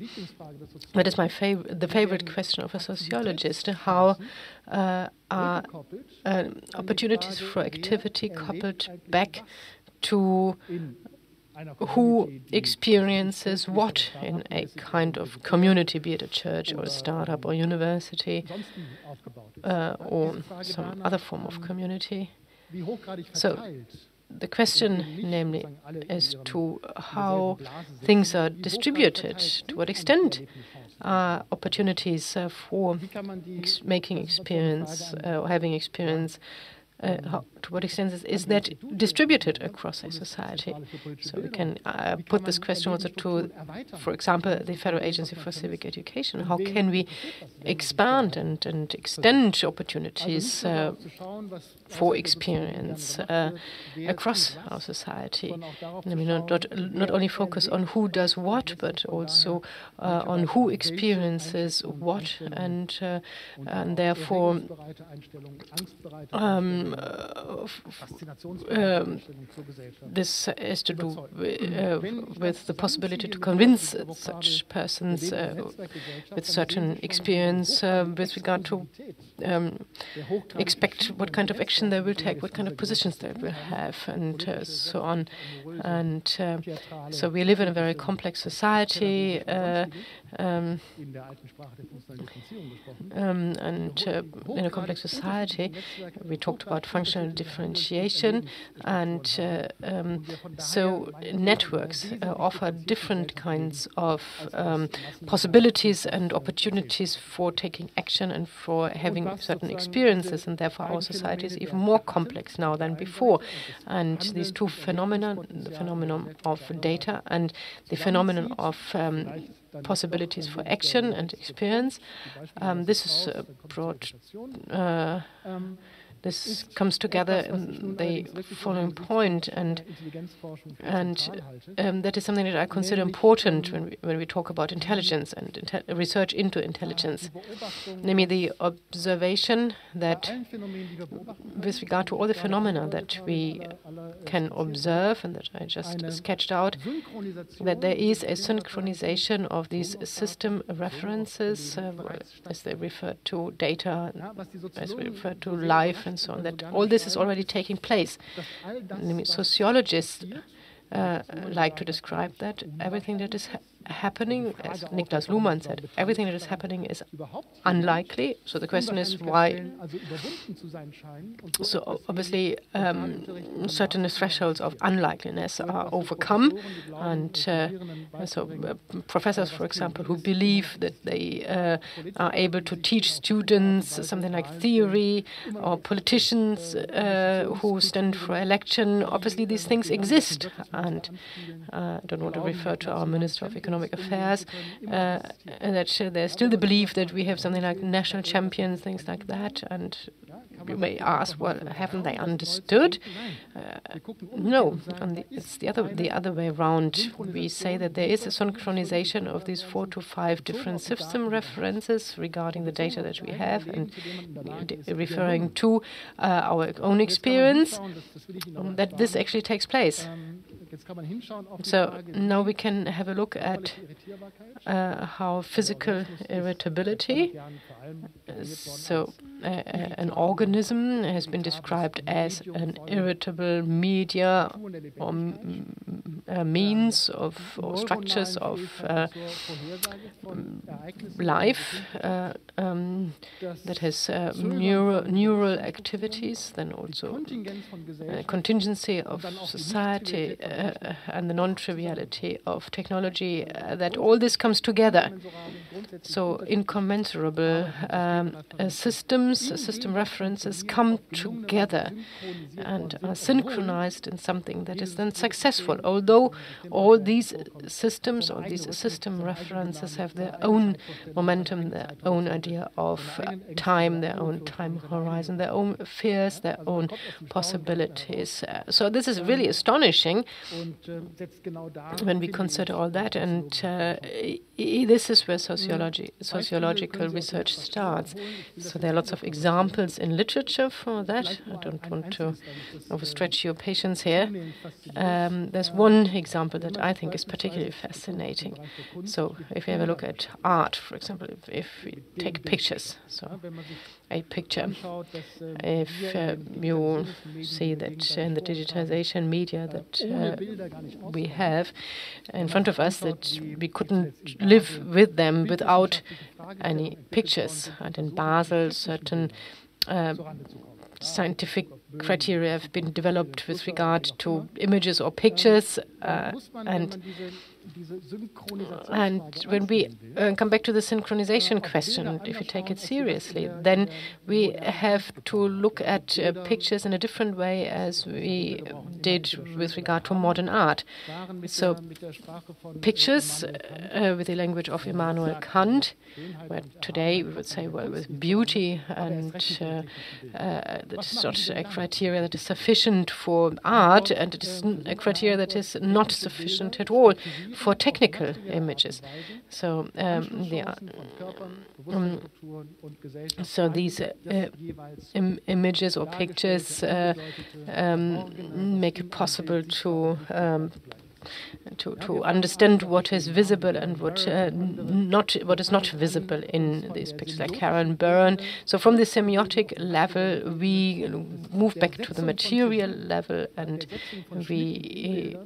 that is my fav the favorite question of a sociologist, how uh, are uh, opportunities for activity coupled back to who experiences what in a kind of community, be it a church or a startup or university uh, or some other form of community. So the question, namely, as to how things are distributed, to what extent are opportunities uh, for ex making experience uh, or having experience, Uh, how, to what extent is, is that distributed across a society? So we can uh, put this question also to, for example, the Federal Agency for Civic Education. How can we expand and, and extend opportunities uh, for experience uh, across our society? I mean, not, not, not only focus on who does what, but also uh, on who experiences what, and, uh, and therefore um, Uh, um, this has to do uh, with the possibility to convince such persons uh, with certain experience uh, with regard to um, expect what kind of action they will take, what kind of positions they will have, and uh, so on. And uh, so we live in a very complex society, uh, um, um, and uh, in a complex society we talked about about functional differentiation. And uh, um, so networks uh, offer different kinds of um, possibilities and opportunities for taking action and for having certain experiences. And therefore, our society is even more complex now than before. And these two phenomena, the phenomenon of data and the phenomenon of um, possibilities for action and experience, um, this is uh, brought. Uh, This comes together in the following point, and, and um, that is something that I consider important when we, when we talk about intelligence and inte research into intelligence, namely the observation that with regard to all the phenomena that we can observe and that I just sketched out, that there is a synchronization of these system references, uh, as they refer to data, as we refer to life, and so on, that all this is already taking place. Sociologists uh, like to describe that everything that is ha happening, as Niklas Luhmann said, everything that is happening is unlikely. So the question is why? So obviously, um, certain thresholds of unlikeliness are overcome. And uh, so uh, professors, for example, who believe that they uh, are able to teach students something like theory, or politicians uh, who stand for election, obviously these things exist. And uh, I don't want to refer to our Minister of Economics Affairs, uh, and that uh, there's still the belief that we have something like national champions, things like that. And you may ask, well, haven't they understood? Uh, no, and it's the other the other way around. We say that there is a synchronization of these four to five different system references regarding the data that we have, and referring to uh, our own experience, um, that this actually takes place. So now we can have a look at uh, how physical irritability, so uh, an organism has been described as an irritable media or m uh, means of or structures of uh, life uh, um, that has uh, neural, neural activities, then also uh, contingency of society, uh, Uh, and the non-triviality of technology, uh, that all this comes together. So incommensurable um, uh, systems, uh, system references come together and are synchronized in something that is then successful, although all these systems or these system references have their own momentum, their own idea of time, their own time horizon, their own fears, their own possibilities. Uh, so this is really astonishing when we consider all that, and uh, this is where sociology, sociological research starts. So there are lots of examples in literature for that. I don't want to overstretch your patience here. Um, there's one example that I think is particularly fascinating. So if you have a look at art, for example, if, if we take pictures, so a picture, if uh, you see that in the digitization media that Uh, we have in front of us, that we couldn't live with them without any pictures. And in Basel, certain uh, scientific criteria have been developed with regard to images or pictures, uh, and and when we uh, come back to the synchronization question, if you take it seriously, then we have to look at uh, pictures in a different way as we did with regard to modern art. So pictures, uh, with the language of Immanuel Kant, where today we would say, well, with beauty, and uh, uh, that's not a criteria that is sufficient for art, and it is a criteria that is not sufficient at all for technical images. So um, the, um, so these uh, im images or pictures uh, um, make it possible to um, to to understand what is visible and what uh, not what is not visible in these pictures, like Karen Byrne. So from the semiotic level, we move back to the material level, and we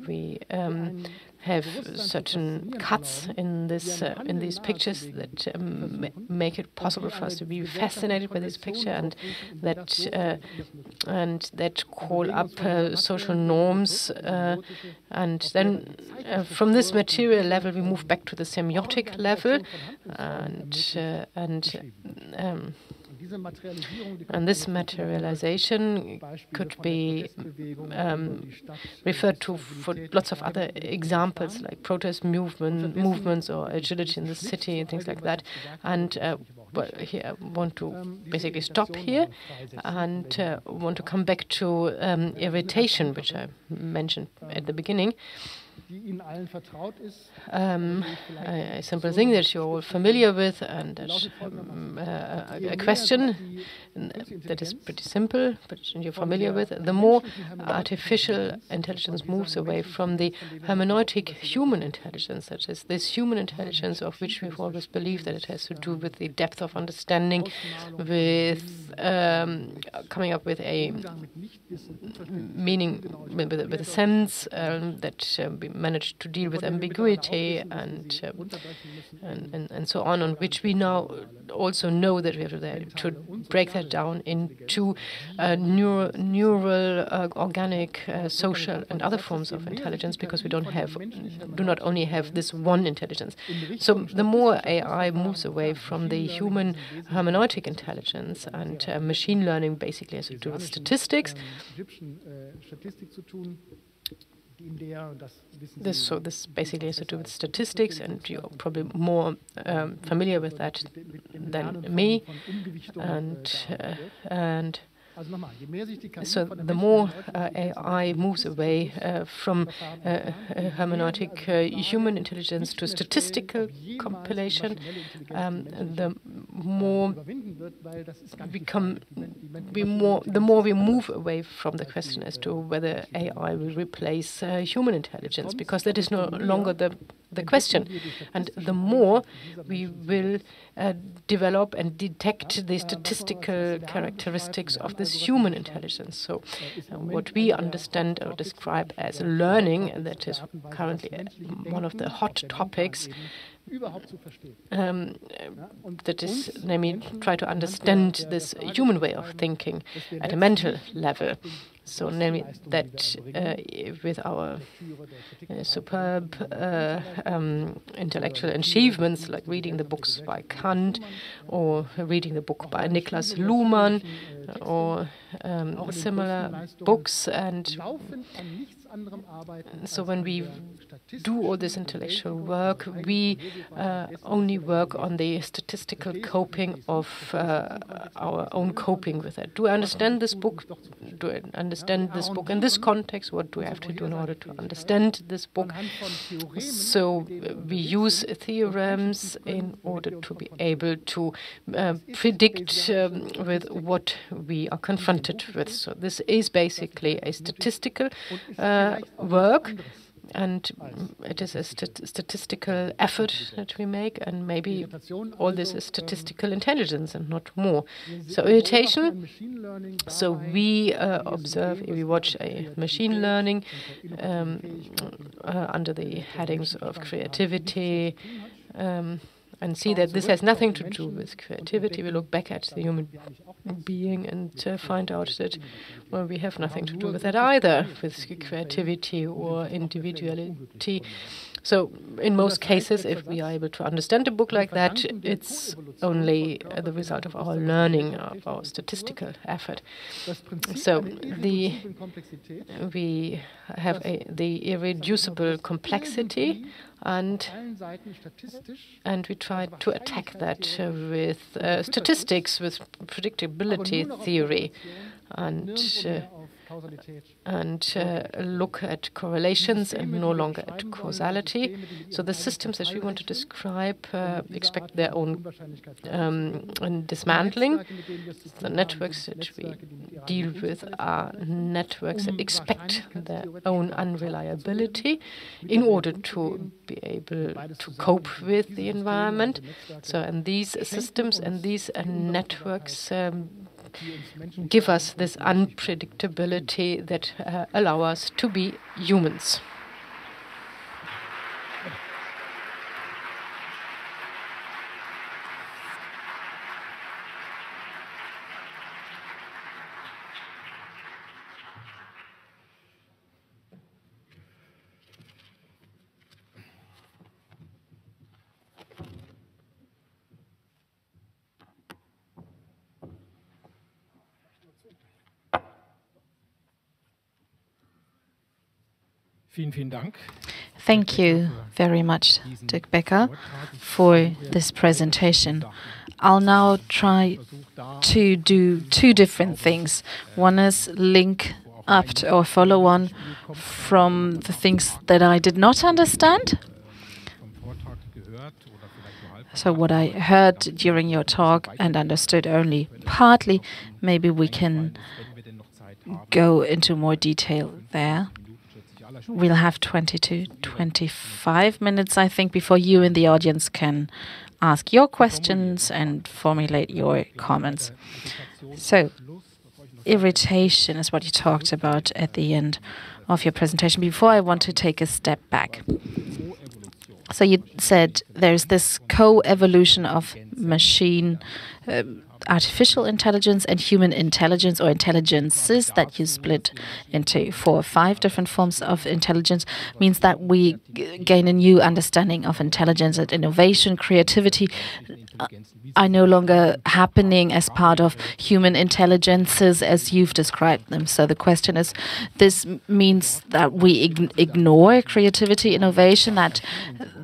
we. Um, have certain cuts in this uh, in these pictures that um, make it possible for us to be fascinated by this picture, and that uh, and that call up uh, social norms, uh, and then uh, from this material level we move back to the semiotic level, and uh, and. Um, And this materialization could be um, referred to for lots of other examples, like protest movement, movements or agility in the city and things like that. And uh, well, here I want to basically stop here and uh, want to come back to um, irritation, which I mentioned at the beginning. Um, a, a simple thing that you're all familiar with, and that, um, uh, a question that is pretty simple, but you're familiar with. The more artificial intelligence moves away from the hermeneutic human intelligence, such as this human intelligence of which we've always believed that it has to do with the depth of understanding, with um, coming up with a meaning, with, with a sense um, that um, we managed to deal with ambiguity and, um, and, and and so on, on which we now also know that we have to, to break that down into uh, neural, neural uh, organic, uh, social, and other forms of intelligence, because we don't have, do not only have this one intelligence. So the more A I moves away from the human hermeneutic intelligence, and uh, machine learning basically has to do with statistics. This, so this basically has to do with statistics, and you're probably more um, familiar with that than me. And uh, and so the more uh, A I moves away uh, from uh, uh, hermeneutic uh, human intelligence to statistical compilation, um, the more we come, we more the more we move away from the question as to whether A I will replace uh, human intelligence, because that is no longer the the question, and the more we will uh, develop and detect the statistical characteristics of this human intelligence. So uh, what we understand or describe as learning, and that is currently one of the hot topics, Um, that is, I mean, try to understand this human way of thinking at a mental level. So, namely, that uh, with our uh, superb uh, um, intellectual achievements, like reading the books by Kant, or reading the book by Niklas Luhmann, or um, similar books, and so when we do all this intellectual work, we uh, only work on the statistical coping of uh, our own coping with it. Do I understand this book? Do I understand this book in this context? What do I have to do in order to understand this book? So we use theorems in order to be able to uh, predict um, with what we are confronted with. So this is basically a statistical uh, Uh, work, and it is a stat statistical effort that we make, and maybe all this is statistical intelligence and not more. So irritation, so we uh, observe, we watch a machine learning um, uh, under the headings of creativity, um, and see that this has nothing to do with creativity. We look back at the human being and uh, find out that, well, we have nothing to do with that either, with creativity or individuality. So in most cases, if we are able to understand a book like that, it's only uh, the result of our learning, of our statistical effort. So the, we have a, the irreducible complexity, and and we try to attack that uh, with uh, statistics, with predictability theory, and uh, and uh, look at correlations and no longer at causality. So the systems that we want to describe uh, expect their own um, dismantling. The networks that we deal with are networks that expect their own unreliability in order to be able to cope with the environment. So, and these systems and these uh, networks um, give us this unpredictability that uh, allow us to be humans. Thank you very much, Dirk Baecker, for this presentation. I'll now try to do two different things. One is link up to, or follow on from the things that I did not understand. So what I heard during your talk and understood only partly, maybe we can go into more detail there. We'll have twenty to twenty-five minutes, I think, before you in the audience can ask your questions and formulate your comments. So irritation is what you talked about at the end of your presentation. Before, I want to take a step back. So you said there's this co-evolution of machine, uh, artificial intelligence and human intelligence, or intelligences that you split into four or five different forms of intelligence, means that we g gain a new understanding of intelligence and innovation, creativity uh, are no longer happening as part of human intelligences as you've described them. So the question is, this means that we ign ignore creativity, innovation, that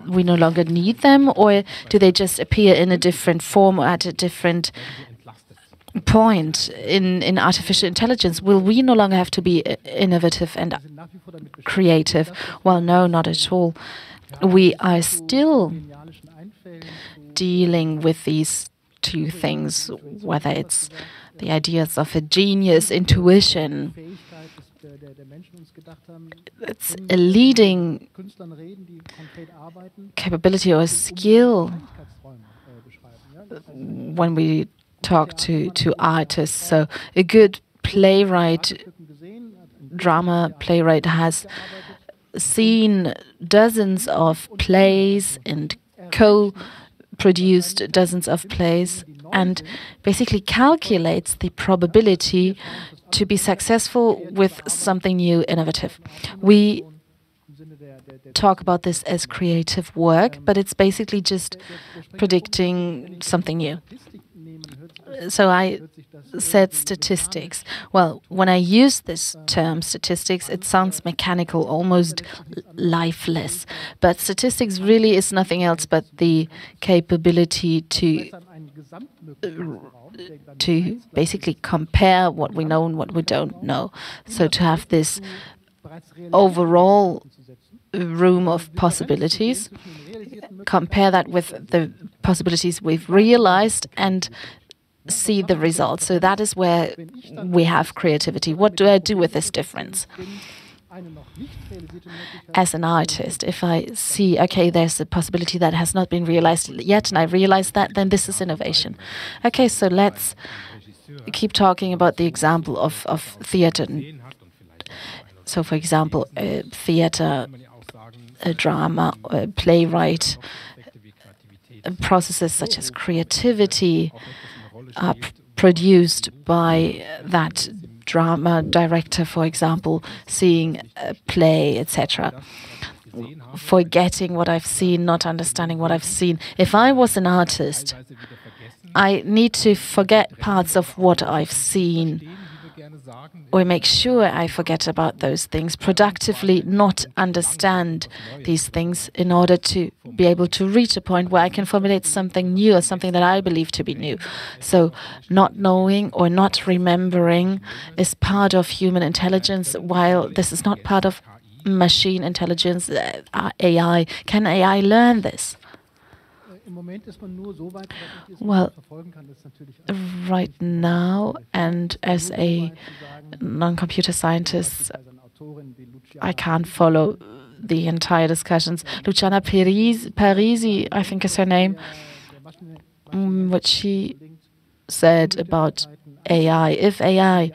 we no longer need them, or do they just appear in a different form or at a different point in, in artificial intelligence? Will we no longer have to be innovative and creative? Well, no, not at all. We are still dealing with these two things, whether it's the ideas of a genius, intuition. It's a leading capability or skill when we talk to, to artists. So a good playwright, drama playwright, has seen dozens of plays and co-produced dozens of plays and basically calculates the probability to be successful with something new, innovative. We talk about this as creative work, but it's basically just predicting something new. So I said statistics. Well, when I use this term statistics, it sounds mechanical, almost lifeless. But statistics really is nothing else but the capability to to basically compare what we know and what we don't know. So to have this overall room of possibilities, compare that with the possibilities we've realized and see the results. So that is where we have creativity. What do I do with this difference? As an artist, if I see, okay, there's a possibility that has not been realized yet, and I realize that, then this is innovation. Okay, so let's keep talking about the example of, of theater. So, for example, a theater, a drama, a playwright, processes such as creativity are produced by that drama director, for example, seeing a play, et cetera. Forgetting what I've seen, not understanding what I've seen. If I was an artist, I need to forget parts of what I've seen, or make sure I forget about those things, productively not understand these things in order to be able to reach a point where I can formulate something new or something that I believe to be new. So not knowing or not remembering is part of human intelligence, while this is not part of machine intelligence, A I. Can A I learn this? Well, right now, and as a non-computer scientist, I can't follow the entire discussions. Luciana Parisi, Parisi, I think is her name, what she said about A I. If A I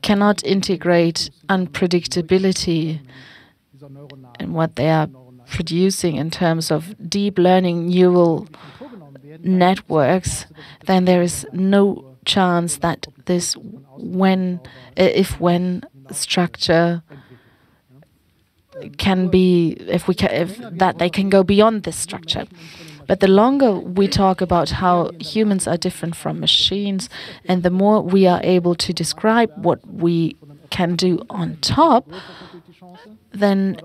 cannot integrate unpredictability in what they are producing in terms of deep learning neural networks, then there is no chance that this when, if when structure can be, if we can, if that they can go beyond this structure. But the longer we talk about how humans are different from machines, and the more we are able to describe what we can do on top, then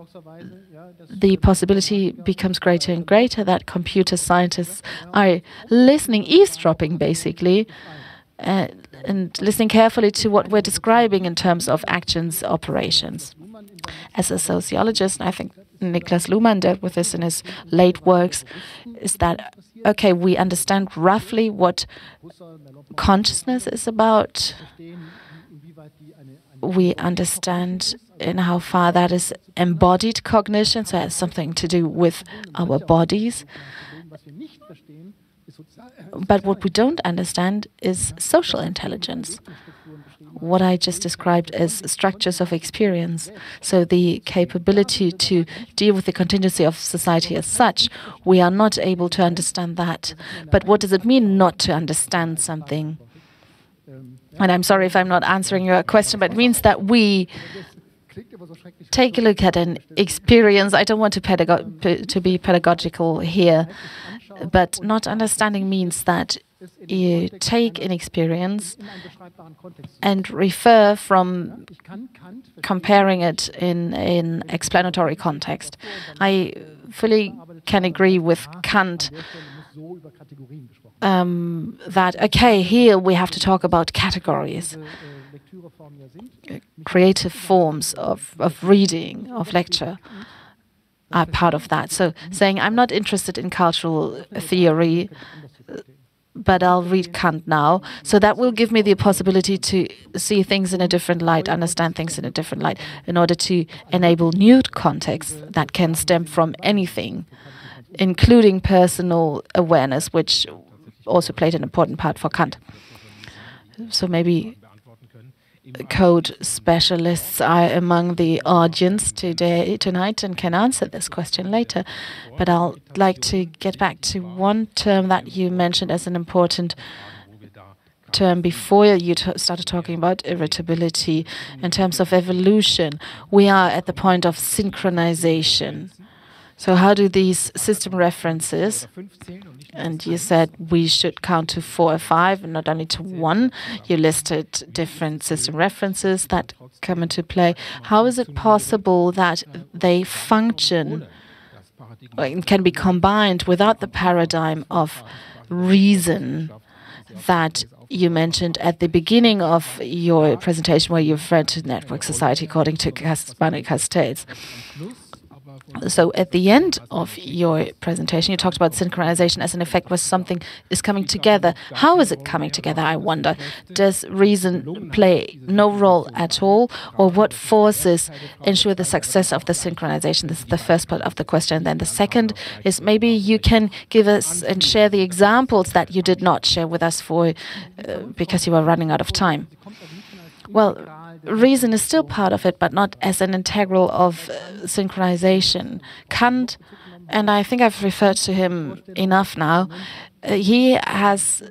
the possibility becomes greater and greater that computer scientists are listening, eavesdropping basically, uh, and listening carefully to what we're describing in terms of actions, operations. As a sociologist, I think Niklas Luhmann dealt with this in his late works, is that, okay, we understand roughly what consciousness is about. We understand in how far that is embodied cognition, so it has something to do with our bodies. But what we don't understand is social intelligence, what I just described as structures of experience. So the capability to deal with the contingency of society as such, we are not able to understand that. But what does it mean not to understand something? And I'm sorry if I'm not answering your question, but it means that we take a look at an experience. I don't want to, pedago to be pedagogical here, but not understanding means that you take an experience and refer from comparing it in an explanatory context. I fully can agree with Kant. Um, that, okay, here we have to talk about categories, creative forms of, of reading, of lecture are part of that. So saying, I'm not interested in cultural theory, but I'll read Kant now. So that will give me the possibility to see things in a different light, understand things in a different light, in order to enable new contexts that can stem from anything, including personal awareness, which also played an important part for Kant. So maybe code specialists are among the audience today, tonight, and can answer this question later. But I'll like to get back to one term that you mentioned as an important term before you t started talking about irritability. In terms of evolution, we are at the point of synchronization. So how do these system references, and you said we should count to four or five and not only to one, you listed different system references that come into play. How is it possible that they function and can be combined without the paradigm of reason that you mentioned at the beginning of your presentation, where you referred to network society according to Manuel Castells? So at the end of your presentation, you talked about synchronization as an effect where something is coming together. How is it coming together, I wonder? Does reason play no role at all? Or what forces ensure the success of the synchronization? This is the first part of the question. And then the second is, maybe you can give us and share the examples that you did not share with us for uh, because you were running out of time. Well, reason is still part of it, but not as an integral of uh, synchronization. Kant, and I think I've referred to him enough now, uh, he has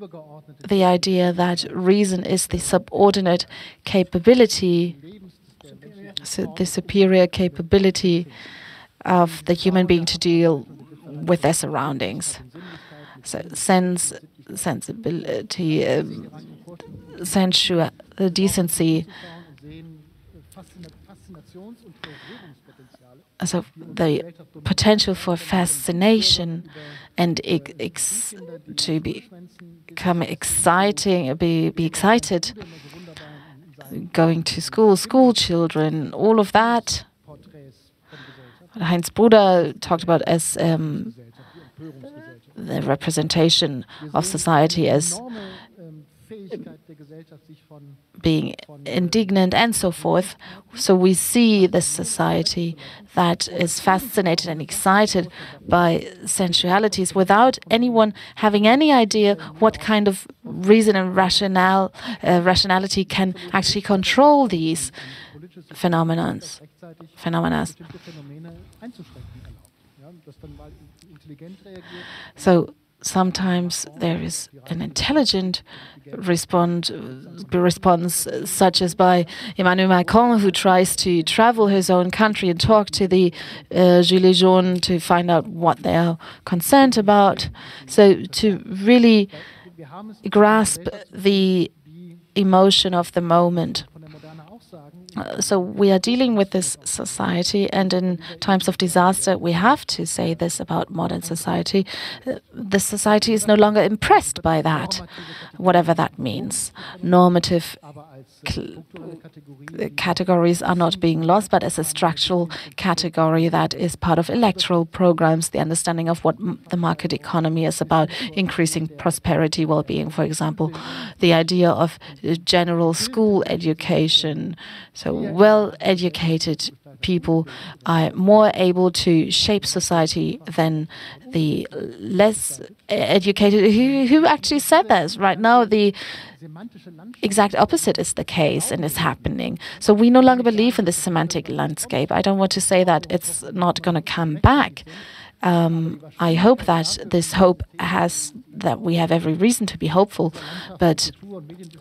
the idea that reason is the subordinate capability, so the superior capability of the human being to deal with their surroundings. So sense, sensibility, um, sensual, uh, decency. So the potential for fascination and ex ex to be become exciting, be be excited, going to school, school children, all of that. Heinz Bruder talked about as um, the representation of society as being indignant and so forth. So we see this society that is fascinated and excited by sensualities without anyone having any idea what kind of reason and rationale, uh, rationality can actually control these phenomena. So sometimes there is an intelligent respond, response, such as by Emmanuel Macron, who tries to travel his own country and talk to the uh, Gilets jaunes to find out what they are concerned about. So to really grasp the emotion of the moment. Uh, so we are dealing with this society, and in times of disaster, we have to say this about modern society. Uh, the society is no longer impressed by that, whatever that means. Normative categories are not being lost, but as a structural category that is part of electoral programs, the understanding of what m the market economy is about, increasing prosperity, well-being, for example, the idea of uh, general school education. So well-educated people are more able to shape society than the less educated. Who, who actually said that? Right now, the exact opposite is the case and is happening. So we no longer believe in this semantic landscape. I don't want to say that it's not going to come back. Um, I hope that this hope has, that we have every reason to be hopeful, but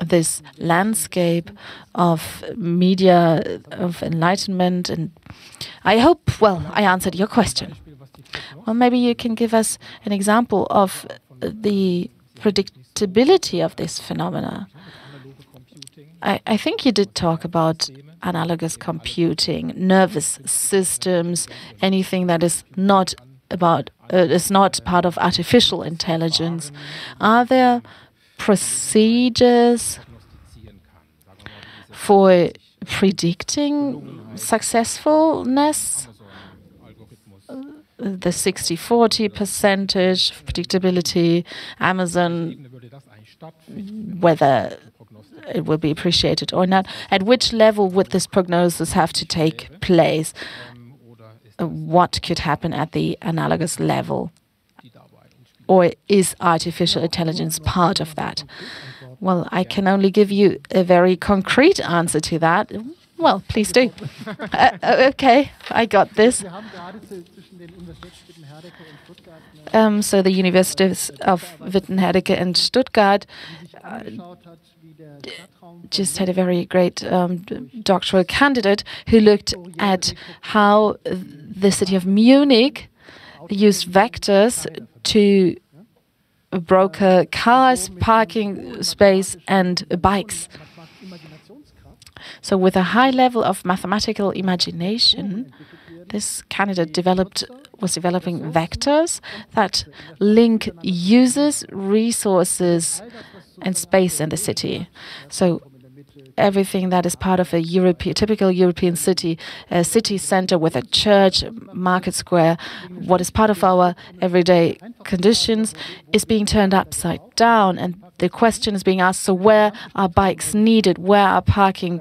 this landscape of media, of enlightenment, and I hope, well, I answered your question. Well, maybe you can give us an example of the predictability of this phenomena. I, I think you did talk about analogous computing, nervous systems, anything that is not about uh, is not part of artificial intelligence. Are there procedures for predicting successfulness? The sixty forty percentage of predictability, Amazon, whether it will be appreciated or not. At which level would this prognosis have to take place? What could happen at the analogous level? Or is artificial intelligence part of that? Well, I can only give you a very concrete answer to that. Well, please do. uh, okay, I got this. Um, so the Universities of Witten/Herdecke and Stuttgart uh, just had a very great um, doctoral candidate who looked at how the city of Munich used vectors to broker cars, parking space, and bikes. So with a high level of mathematical imagination, this candidate developed was developing vectors that link users, resources, and space in the city. So everything that is part of a European, typical European city, a city center with a church, market square, what is part of our everyday conditions is being turned upside down. And the question is being asked, so where are bikes needed? Where are parking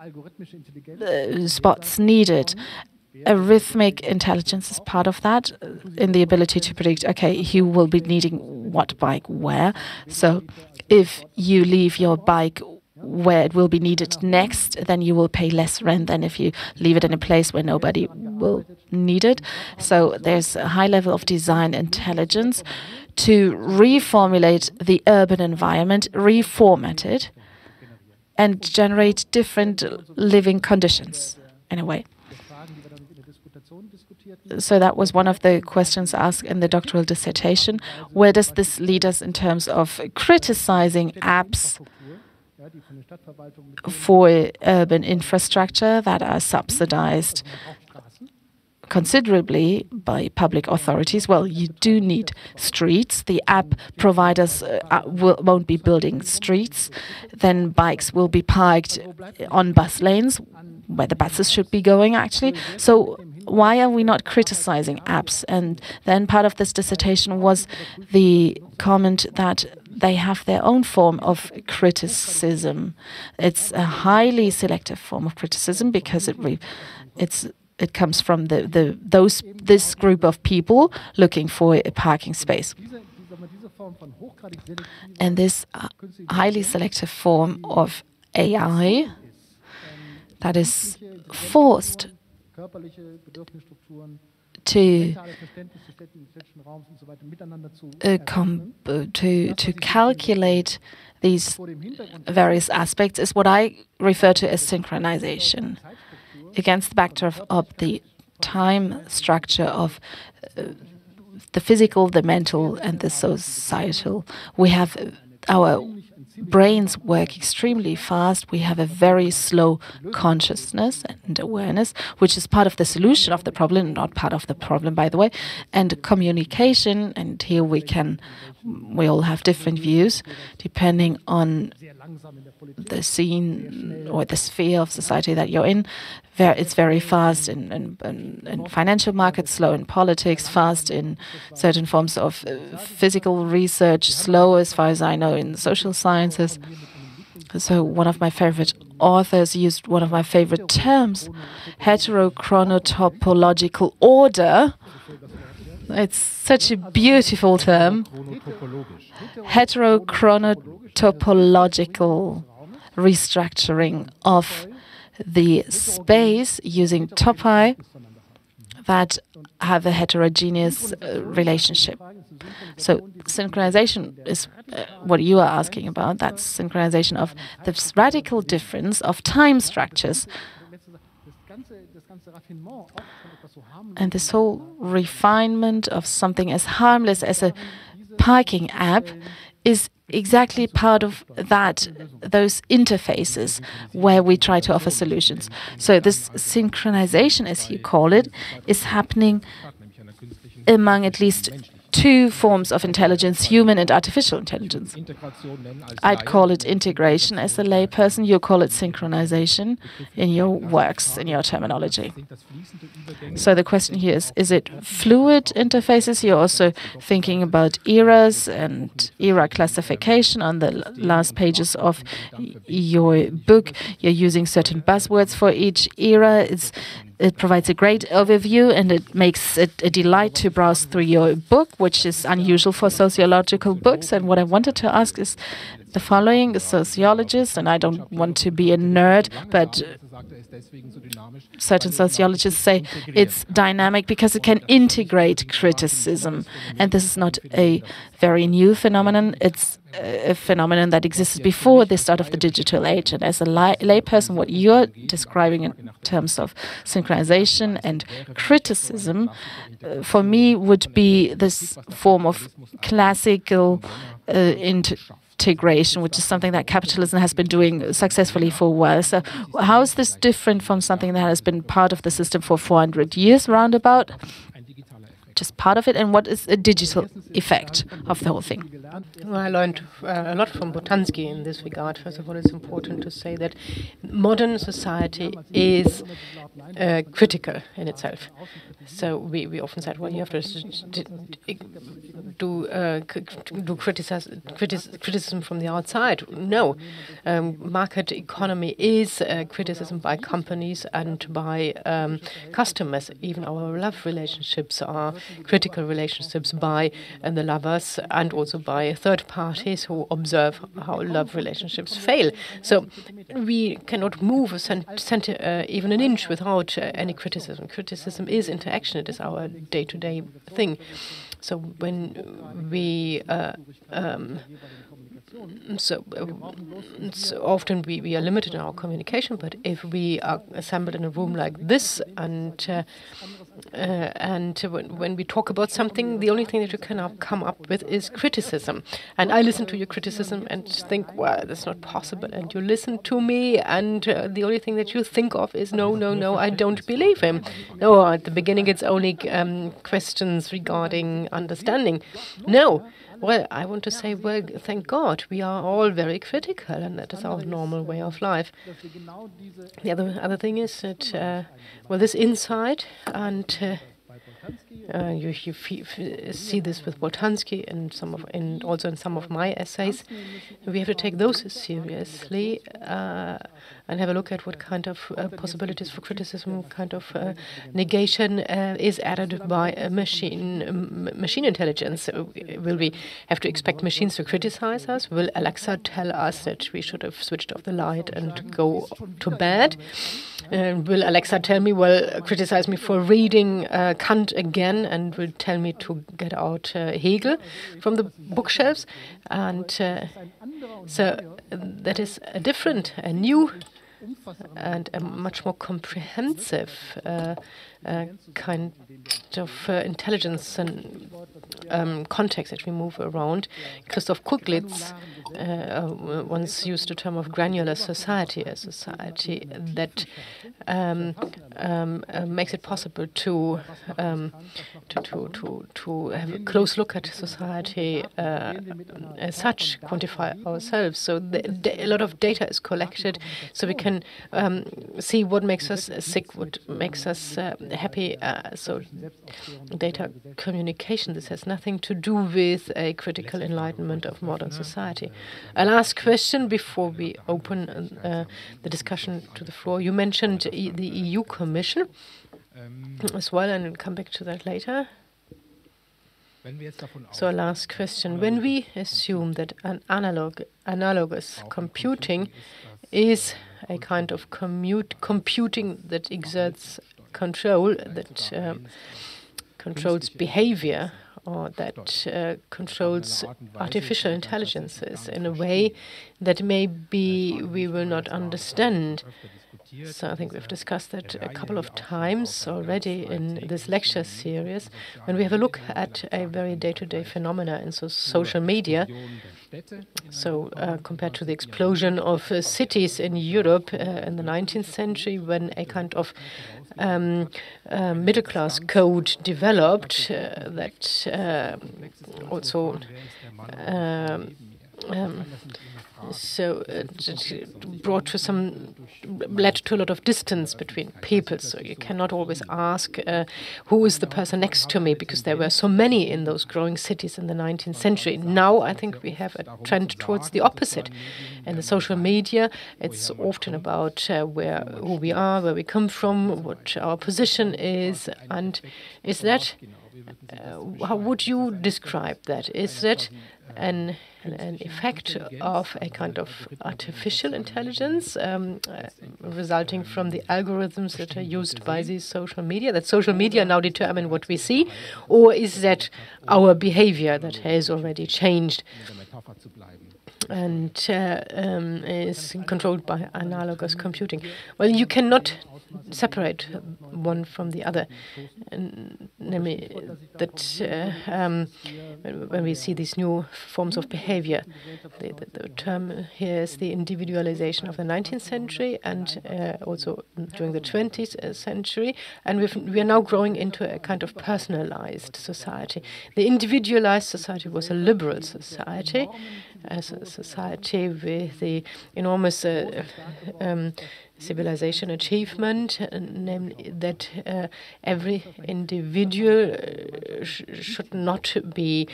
uh, spots needed? Algorithmic intelligence is part of that, in the ability to predict, okay, who will be needing what bike where. So if you leave your bike where it will be needed next, then you will pay less rent than if you leave it in a place where nobody will need it. So there's a high level of design intelligence to reformulate the urban environment, reformat it, and generate different living conditions in a way. So that was one of the questions asked in the doctoral dissertation. Where does this lead us in terms of criticizing apps for urban infrastructure that are subsidized considerably by public authorities? Well, you do need streets. The app providers uh, will, won't be building streets. Then bikes will be parked on bus lanes, where the buses should be going, actually. So why are we not criticizing apps? And then part of this dissertation was the comment that they have their own form of criticism. It's a highly selective form of criticism because it re it's it comes from the, the those this group of people looking for a parking space. And this uh, highly selective form of A I that is forced to uh, com uh, to to calculate these various aspects is what I refer to as synchronization. Against the backdrop of, of the time structure of uh, the physical, the mental, and the societal, we have our brains work extremely fast. We have a very slow consciousness and awareness, which is part of the solution of the problem, not part of the problem, by the way, and communication. And here we can, we all have different views depending on the scene or the sphere of society that you're in. It's very fast in, in, in financial markets, slow in politics, fast in certain forms of physical research, slow, as far as I know, in social sciences. So one of my favorite authors used one of my favorite terms, heterochronotopological order. It's such a beautiful term. Heterochronotopological restructuring of the space using topi that have a heterogeneous uh, relationship. So synchronization is uh, what you are asking about. That's synchronization of the radical difference of time structures. And this whole refinement of something as harmless as a parking app is exactly part of that, those interfaces where we try to offer solutions. So this synchronization, as you call it, is happening among at least two forms of intelligence, human and artificial intelligence. I'd call it integration as a layperson. You call it synchronization in your works, in your terminology. So the question here is, is it fluid interfaces? You're also thinking about eras and era classification. On the last pages of your book, you're using certain buzzwords for each era. It's It provides a great overview, and it makes it a delight to browse through your book, which is unusual for sociological books. And what I wanted to ask is the following. A sociologist, and I don't want to be a nerd, but certain sociologists say it's dynamic because it can integrate criticism. And this is not a very new phenomenon. It's a phenomenon that existed before the start of the digital age. And as a layperson, what you're describing in terms of synchronization and criticism, uh, for me, would be this form of classical uh, inter integration, which is something that capitalism has been doing successfully for a while. So how is this different from something that has been part of the system for four hundred years roundabout? Just part of it, and what is a digital effect of the whole thing? Well, I learned uh, a lot from Boltanski in this regard. First of all, it's important to say that modern society is uh, critical in itself. So we, we often said, well, you have to do uh, do criticism from the outside. No, um, market economy is uh, criticism by companies and by um, customers. Even our love relationships are critical relationships by and the lovers and also by third parties who observe how love relationships fail. So we cannot move a cent cent uh, even an inch without uh, any criticism. Criticism is interaction. It is our day-to-day thing. So when we uh, um, So, uh, so often we, we are limited in our communication, but if we are assembled in a room like this, and uh, uh, and when, when we talk about something, the only thing that you can up, come up with is criticism. And I listen to your criticism and think, well, that's not possible. And you listen to me, and uh, the only thing that you think of is, no, no, no, I don't believe him. No, at the beginning it's only um, questions regarding understanding. No. Well, I want to say, well, thank God, we are all very critical, and that is our normal way of life. The other other thing is that, uh, well, this insight, and uh, uh, you, you see this with Boltanski and some of, and also in some of my essays, we have to take those seriously. Uh, And have a look at what kind of uh, possibilities for criticism, kind of uh, negation uh, is added by a machine, um, machine intelligence. Uh, will we have to expect machines to criticize us? Will Alexa tell us that we should have switched off the light and go to bed? Uh, will Alexa tell me, well, criticize me for reading uh, Kant again, and will tell me to get out uh, Hegel from the bookshelves? And uh, so that is a different, a new, and a much more comprehensive uh, uh, kind of uh, intelligence and um, context that we move around. Christoph Kuglitz uh, once used the term of granular society, a society that um, um, uh, makes it possible to, um, to, to, to, to have a close look at society uh, as such, quantify ourselves. So the, a lot of data is collected so we can um, see what makes us sick, what makes us uh, happy. Uh, so data communication, this has nothing to do with a critical enlightenment of modern society. A last question before we open uh, the discussion to the floor. You mentioned e the E U Commission as well, and we'll come back to that later. So, last question. When we assume that an analog, analogous computing is a kind of commute, computing that exerts control, that um, controls behavior, or that uh, controls artificial intelligences in a way that maybe we will not understand. So I think we've discussed that a couple of times already in this lecture series. When we have a look at a very day-to-day phenomena in so social media, so uh, compared to the explosion of uh, cities in Europe uh, in the nineteenth century, when a kind of um, uh, middle-class code developed uh, that uh, also um, um, So it brought to some, led to a lot of distance between people. So you cannot always ask uh, who is the person next to me, because there were so many in those growing cities in the nineteenth century. Now I think we have a trend towards the opposite. In the social media, it's often about uh, where who we are, where we come from, what our position is, and is that? Uh, how would you describe that? Is that an an effect of a kind of artificial intelligence um, uh, resulting from the algorithms that are used by these social media, that social media now determine what we see, or is that our behavior that has already changed and uh, um, is controlled by analogous computing? Well, you cannot separate one from the other. And namely, that uh, um, when we see these new forms of behavior, the, the, the term here is the individualization of the nineteenth century and uh, also during the twentieth century, and we've, we are now growing into a kind of personalized society. The individualized society was a liberal society, as a society with the enormous uh, um, civilization achievement, uh, namely that uh, every individual uh, sh should not be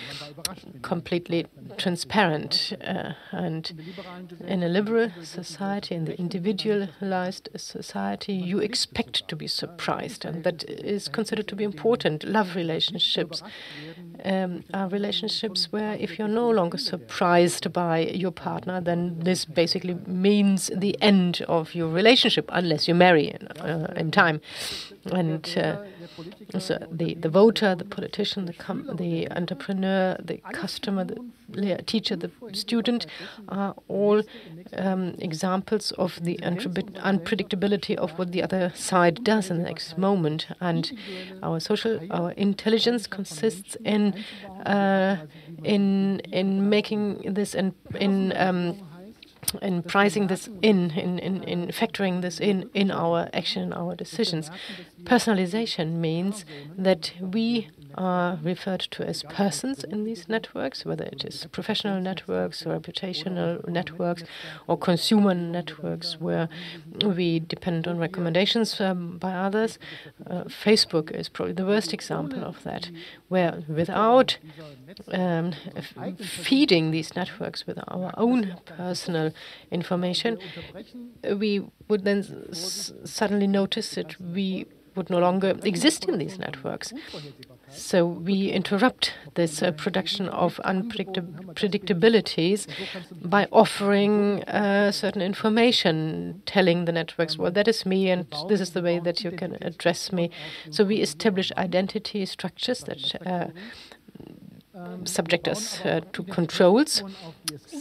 completely transparent. Uh, and in a liberal society, in the individualized society, you expect to be surprised, and that is considered to be important. Love relationships um, are relationships where if you're no longer surprised by your partner, then this basically means the end of your relationship. Unless you marry in, uh, in time. And uh, so the, the voter, the politician, the, com the entrepreneur, the customer, the teacher, the student are all um, examples of the unpredictability of what the other side does in the next moment. And our social, our intelligence consists in uh, in in making this and in. Um, in pricing this in, in, in, in factoring this in, in our action, in our decisions. Personalization means that we are referred to as persons in these networks, whether it is professional networks or reputational networks or consumer networks where we depend on recommendations um, by others. Uh, Facebook is probably the worst example of that, where without um, feeding these networks with our own personal information, we would then s suddenly notice that we would no longer exist in these networks. So we interrupt this uh, production of unpredictabilities by offering uh, certain information, telling the networks, well, that is me, and this is the way that you can address me. So we establish identity structures that uh, subject us uh, to controls.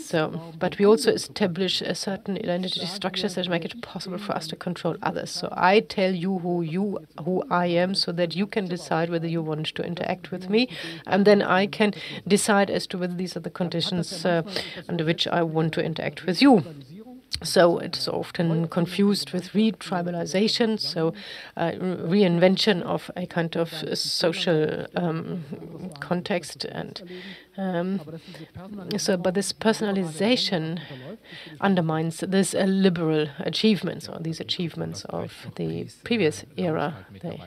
So, but we also establish a certain identity structures that make it possible for us to control others. So I tell you who you, who I am, so that you can decide whether you want to interact with me, and then I can decide as to whether these are the conditions uh, under which I want to interact with you. So it's often confused with re-tribalization, so uh, reinvention of a kind of social um, context. And um, so, but this personalization undermines this uh, liberal achievements, or these achievements of the previous era. They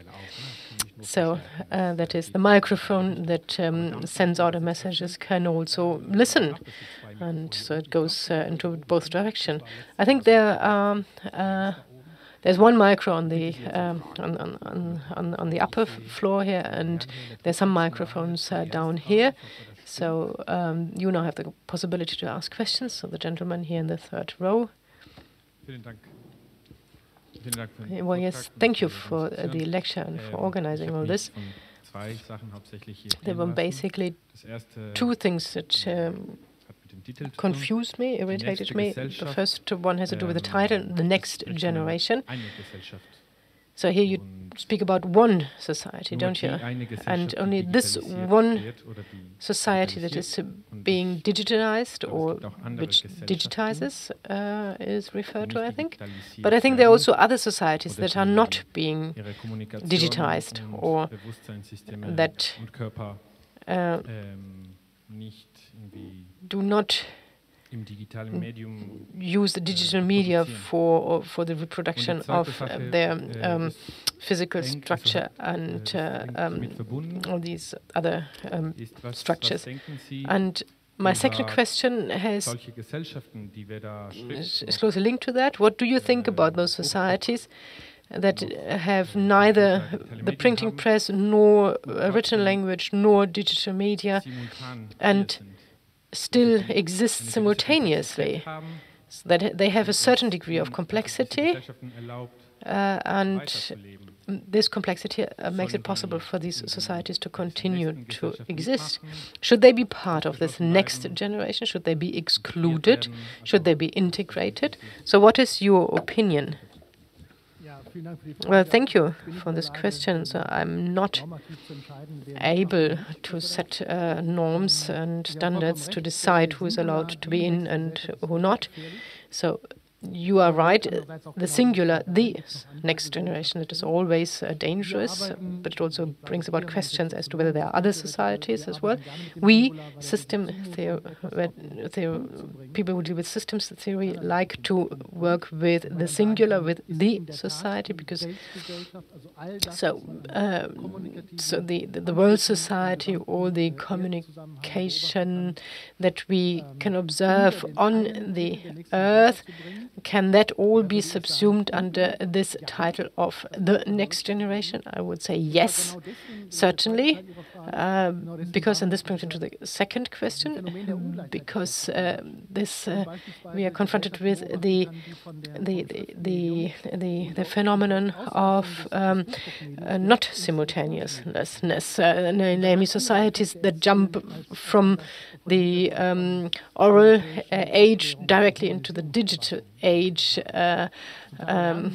So uh, that is the microphone that um, sends out a messages can also listen, and so it goes uh, into both direction. I think there um, uh, there's one micro on the um, on, on on on the upper floor here, and there's some microphones uh, down here. So um, you now have the possibility to ask questions. So the gentleman here in the third row. Well, yes, thank you for uh, the lecture and for organizing all this. There were basically two things that um, confused me, irritated me. The first one has to do with the title, The Next Generation. So here you speak about one society, don't you? And only this one society that is uh, being digitalized, or which digitizes, uh, is referred to, I think. But I think there are also other societies that are not being digitized, or that uh, do not use the digital media for for the reproduction of uh, their um, physical structure and uh, um, all these other um, structures. And my second question has is closely linked to that. What do you think about those societies that have neither the printing press nor written language nor digital media, and still exists simultaneously, so that they have a certain degree of complexity, uh, and this complexity uh, makes it possible for these societies to continue to exist. Should they be part of this next generation? Should they be excluded? Should they be integrated? So what is your opinion? Well, thank you for this question. So I'm not able to set uh, norms and standards to decide who is allowed to be in and who not. So you are right, the singular, the next generation, it is always uh, dangerous, but it also brings about questions as to whether there are other societies as well. We, system theor theor people who deal with systems theory, like to work with the singular, with the society, because so uh, so the, the the world society, all the communication that we can observe on the earth. Can that all be subsumed under this title of the next generation? I would say yes, certainly, uh, because, and this brings me to the second question, because uh, this uh, we are confronted with the the the the, the, the phenomenon of um, uh, not simultaneousness, uh, namely societies that jump from the um, oral uh, age directly into the digital age. Uh, um,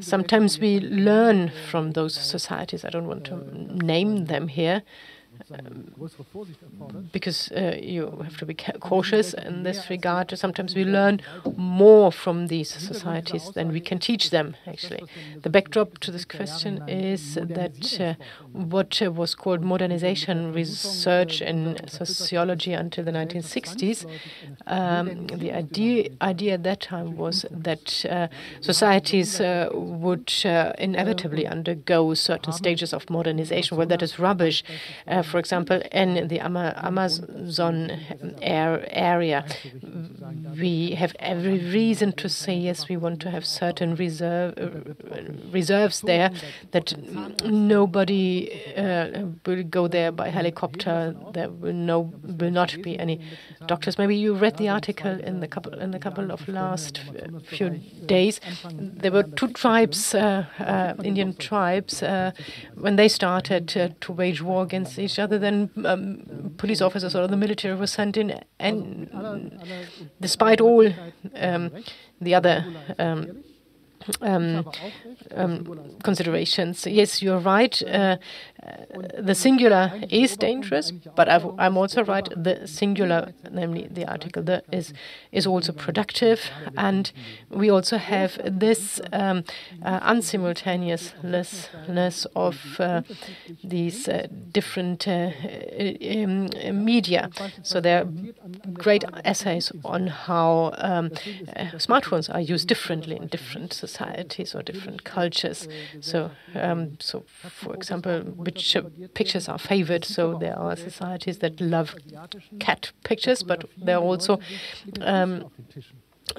sometimes we learn from those societies. I don't want to name them here, um, because uh, you have to be cautious in this regard. Sometimes we learn more from these societies than we can teach them, actually. The backdrop to this question is that uh, what uh, was called modernization research in sociology until the nineteen sixties, um, the idea, idea at that time was that uh, societies uh, would uh, inevitably undergo certain stages of modernization. Well, that is rubbish. Uh, For example, in the Ama Amazon air area, we have every reason to say, yes, we want to have certain reserve, uh, reserves there, that nobody uh, will go there by helicopter. There will, no, will not be any doctors. Maybe you read the article in the couple, in the couple of last few days. There were two tribes, uh, uh, Indian tribes, uh, when they started uh, to wage war against each other. other than um, police officers or the military was sent in, and despite all um, the other um, Um, um, considerations. Yes, you're right. Uh, the singular is dangerous, but I've, I'm also right. The singular, namely the article, the is is also productive, and we also have this um, uh, unsimultaneousness of uh, these uh, different uh, um, media. So there are great essays on how um, uh, smartphones are used differently in different societies. societies or different cultures. So, um, so for example, which uh, pictures are favored. So there are societies that love cat pictures, but there are also um,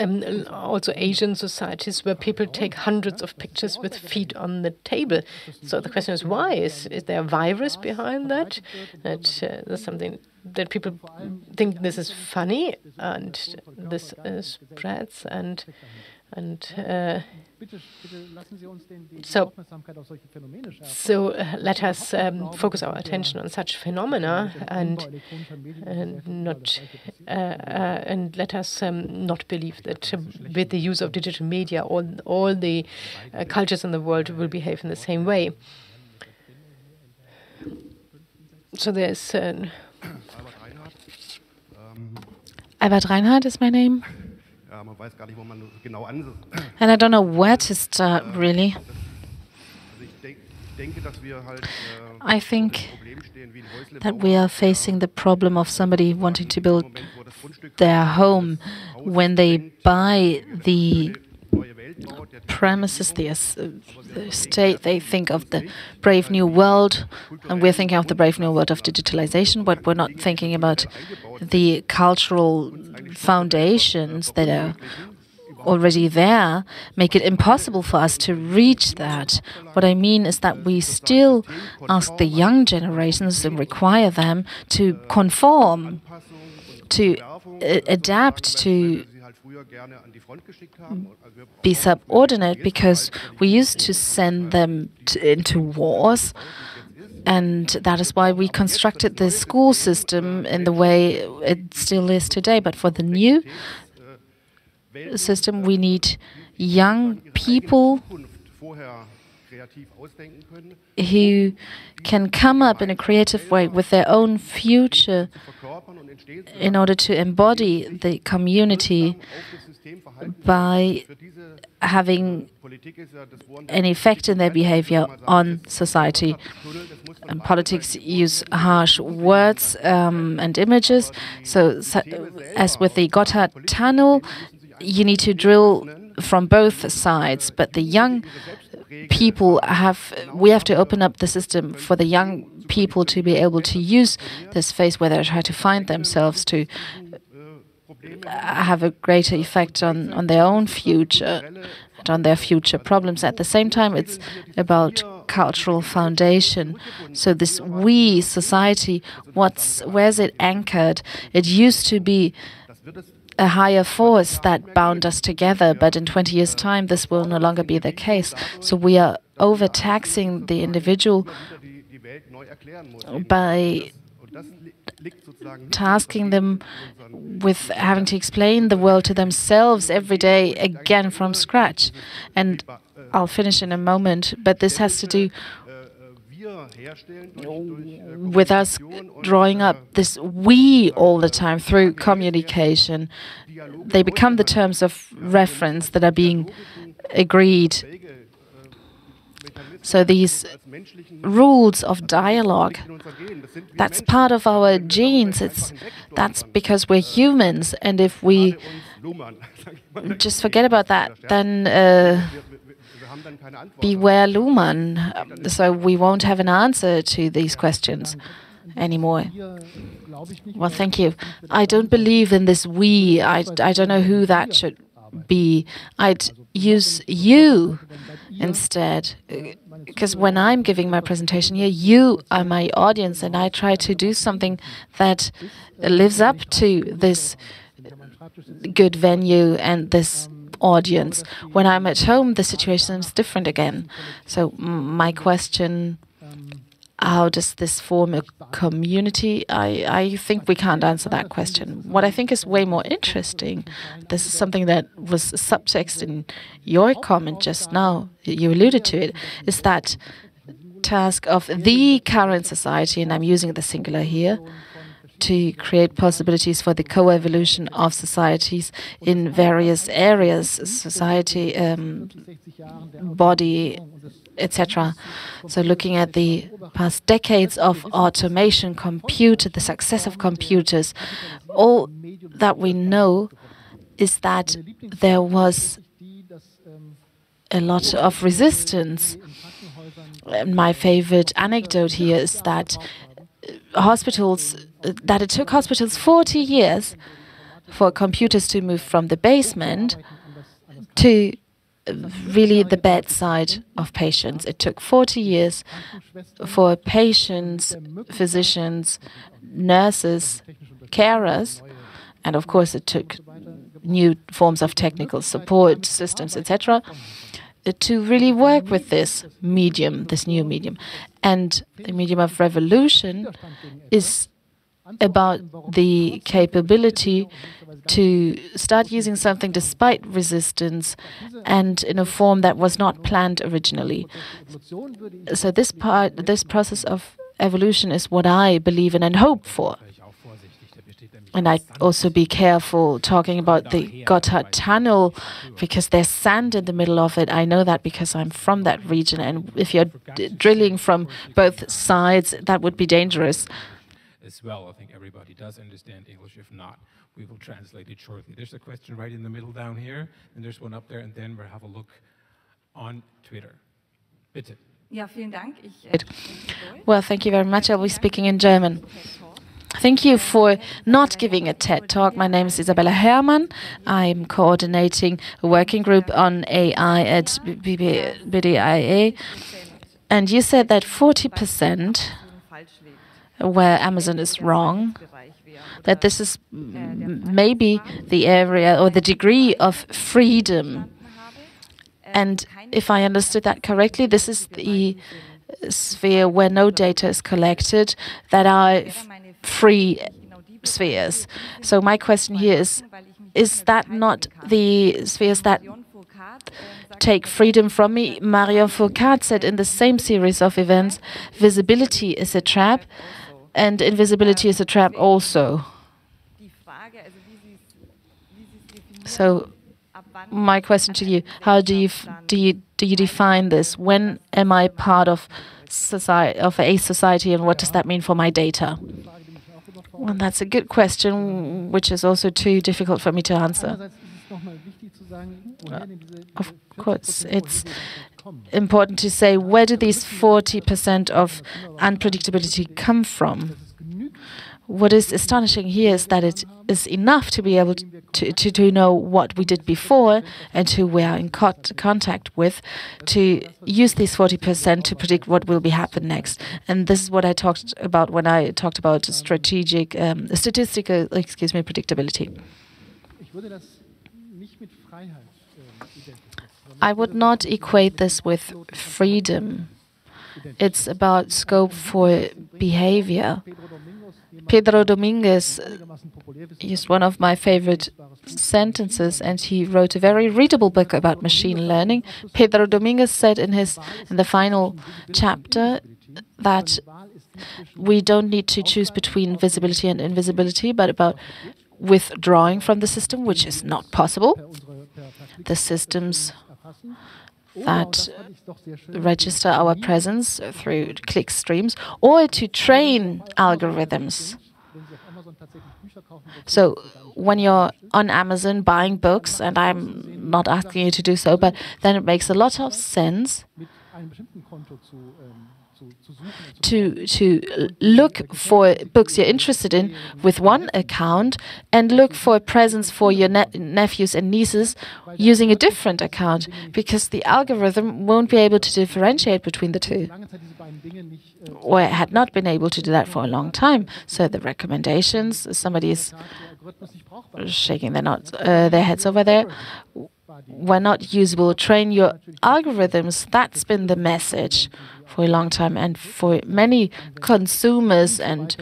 um, also Asian societies where people take hundreds of pictures with feet on the table. So the question is, why? Is, is there a virus behind that? That uh, there's something that people think this is funny, and this uh, spreads and. And uh, so, so uh, let us um, focus our attention on such phenomena, and, and not uh, uh, and let us um, not believe that uh, with the use of digital media, all all the uh, cultures in the world will behave in the same way. So there's uh, Albert Reinhardt is my name. And I don't know where to start, really. I think that we are facing the problem of somebody wanting to build their home when they buy the premises, the estate. They think of the brave new world, and we're thinking of the brave new world of digitalization, but we're not thinking about the cultural foundations that are already there, make it impossible for us to reach that. What I mean is that we still ask the young generations and require them to conform, to adapt, to be subordinate, because we used to send them to, into wars, and that is why we constructed the school system in the way it still is today. But for the new system, we need young people who can come up in a creative way with their own future in order to embody the community by having an effect in their behavior on society. And politics use harsh words um, and images. So, so, as with the Gotthard tunnel, you need to drill from both sides, but the young people have, we have to open up the system for the young people to be able to use this phase where they try to find themselves, to have a greater effect on, on their own future and on their future problems. At the same time, it's about cultural foundation. So this we society, what's where's it anchored? It used to be a higher force that bound us together, but in twenty years' time, this will no longer be the case. So we are overtaxing the individual by tasking them with having to explain the world to themselves every day again from scratch. And I'll finish in a moment, but this has to do with us drawing up this we all the time through communication. They become the terms of reference that are being agreed. So these rules of dialogue, that's part of our genes. It's, that's because we're humans, and if we just forget about that, then uh, beware Luhmann. So we won't have an answer to these questions anymore. Well, thank you. I don't believe in this we. I, I don't know who that should be. I'd use you instead, because when I'm giving my presentation here, you are my audience, and I try to do something that lives up to this good venue and this audience. When I'm at home, the situation is different again. So my question How does this form a community? I, I think we can't answer that question. What I think is way more interesting, this is something that was subtext in your comment just now, you alluded to it, is that task of the current society, and I'm using the singular here, to create possibilities for the co-evolution of societies in various areas, society, um, body, et cetera. So looking at the past decades of automation, computer, the success of computers, all that we know is that there was a lot of resistance. My favorite anecdote here is that hospitals, that it took hospitals forty years for computers to move from the basement to really the bedside of patients. It took forty years for patients, physicians, nurses, carers, and of course it took new forms of technical support systems, et cetera, to really work with this medium, this new medium. And the medium of revolution is about the capability to start using something despite resistance and in a form that was not planned originally. So this part, this process of evolution is what I believe in and hope for. And I'd also be careful talking about the Gotthard tunnel, because there's sand in the middle of it. I know that because I'm from that region. And if you're d drilling from both sides, that would be dangerous. As well, I think everybody does understand English. If not, we will translate it shortly. There's a question right in the middle down here, and there's one up there, and then we'll have a look on Twitter. Bitte. Ja, vielen Dank. Well, thank you very much. I'll be speaking in German. Thank you for not giving a TED Talk. My name is Isabella Hermann. I'm coordinating a working group on A I at B D I A. And you said that forty percent where Amazon is wrong, that this is maybe the area or the degree of freedom. And if I understood that correctly, this is the sphere where no data is collected, that are free spheres. So my question here is, is that not the spheres that take freedom from me? Marion Foucault said in the same series of events, visibility is a trap, and invisibility is a trap also. So my question to you, how do you f do you do you define this? When am I part of society, of a society, and what does that mean for my data? Well, that's a good question, which is also too difficult for me to answer. Uh, of course, it's important to say, where do these forty percent of unpredictability come from? What is astonishing here is that it is enough to be able to, to, to know what we did before and who we are in co contact with, to use these forty percent to predict what will be happen next. And this is what I talked about when I talked about strategic, um, statistical, excuse me, predictability. I would not equate this with freedom. It's about scope for behavior. Pedro Dominguez used one of my favorite sentences, and he wrote a very readable book about machine learning. Pedro Dominguez said in his in the final chapter that we don't need to choose between visibility and invisibility, but about withdrawing from the system, which is not possible. The systems that register our presence through click streams, or to train algorithms. So when you're on Amazon buying books, and I'm not asking you to do so, but then it makes a lot of sense to to look for books you're interested in with one account, and look for presents for your ne nephews and nieces using a different account, because the algorithm won't be able to differentiate between the two, or it had not been able to do that for a long time. So the recommendations, somebody is shaking their, not, uh, their heads over there, were not usable. Train your algorithms. That's been the message for a long time. And for many consumers and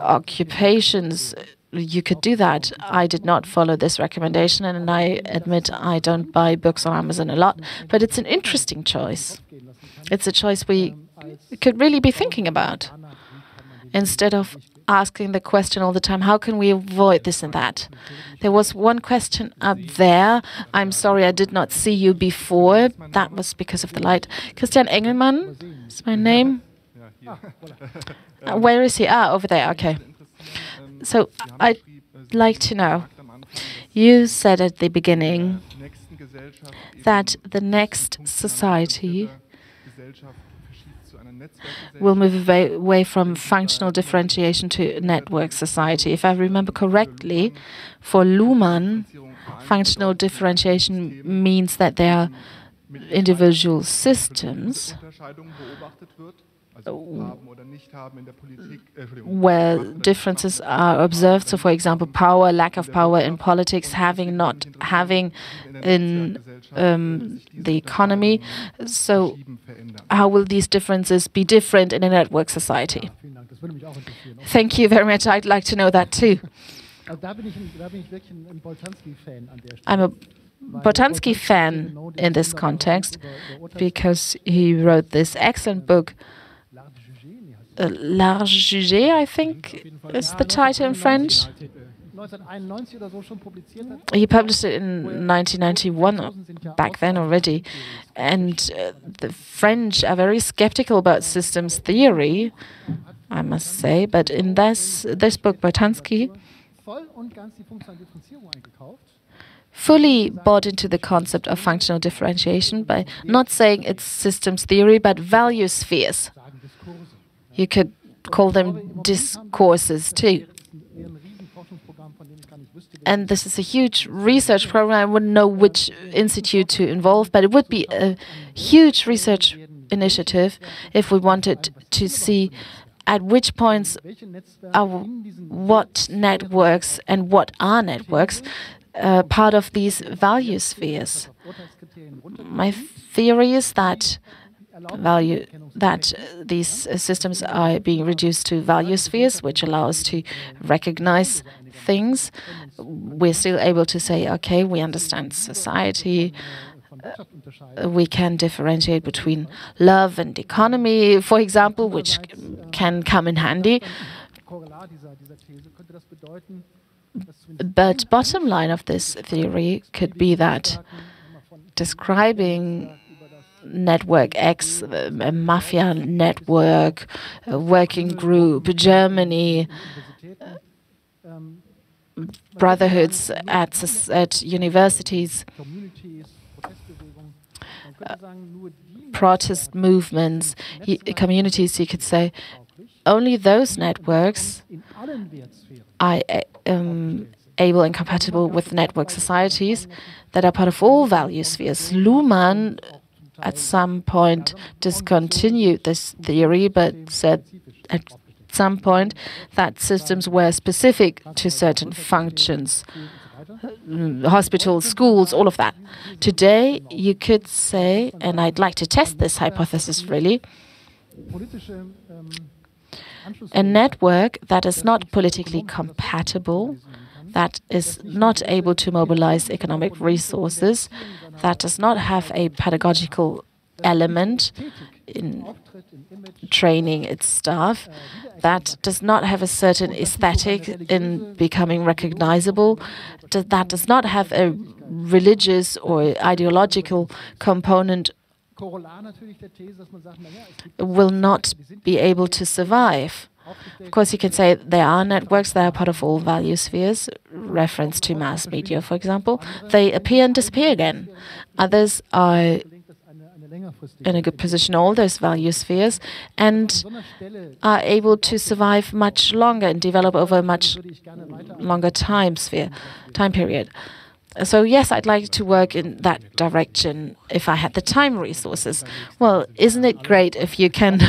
occupations, you could do that. I did not follow this recommendation, and I admit I don't buy books on Amazon a lot, but it's an interesting choice. It's a choice we could really be thinking about, instead of asking the question all the time, how can we avoid this and that? There was one question up there. I'm sorry I did not see you before. That was because of the light. Christian Engelmann is my name. Uh, where is he? Ah, over there. Okay. So I'd like to know, you said at the beginning that the next society will move away, away from functional differentiation to network society. If I remember correctly, for Luhmann, functional differentiation means that there are individual systems where differences are observed. So, for example, power, lack of power in politics, having, not having in um, the economy. So how will these differences be different in a network society? Thank you very much. I'd like to know that too. I'm a Boltanski fan in this context, because he wrote this excellent book, Uh, L'Art Jugé, I think is the title in French. He published it in nineteen ninety-one, back then already. And uh, the French are very skeptical about systems theory, I must say. But in this, this book, Boltanski fully bought into the concept of functional differentiation by not saying it's systems theory, but value spheres. You could call them discourses too. And this is a huge research program. I wouldn't know which institute to involve, but it would be a huge research initiative if we wanted to see at which points are what networks and what are networks uh, part of these value spheres. My theory is that value that uh, these uh, systems are being reduced to value spheres, which allow us to recognize things. We're still able to say, okay, we understand society. Uh, we can differentiate between love and economy, for example, which can come in handy. But bottom line of this theory could be that describing Network X, a mafia network, a working group, Germany, uh, brotherhoods at, at universities, uh, protest movements, he, communities, you could say, only those networks are um, able and compatible with network societies that are part of all value spheres. Luhmann at some point discontinued this theory, but said at some point that systems were specific to certain functions, hospitals, schools, all of that. Today, you could say, and I'd like to test this hypothesis really, a network that is not politically compatible, that is not able to mobilize economic resources, that does not have a pedagogical element in training its staff, that does not have a certain aesthetic in becoming recognizable, that does not have a religious or ideological component, will not be able to survive. Of course, you can say there are networks that are part of all value spheres, reference to mass media, for example. They appear and disappear again. Others are in a good position, all those value spheres, and are able to survive much longer and develop over a much longer time sphere, time period. So, yes, I'd like to work in that direction if I had the time resources. Well, isn't it great if you can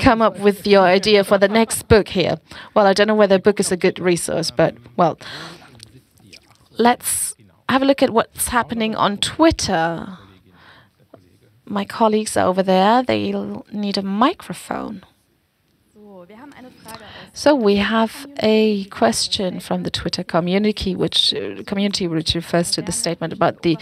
come up with your idea for the next book here? Well, I don't know whether a book is a good resource, but, well, let's have a look at what's happening on Twitter. My colleagues are over there, they'll need a microphone. So we have a question from the Twitter community, which uh, community which refers to the statement about the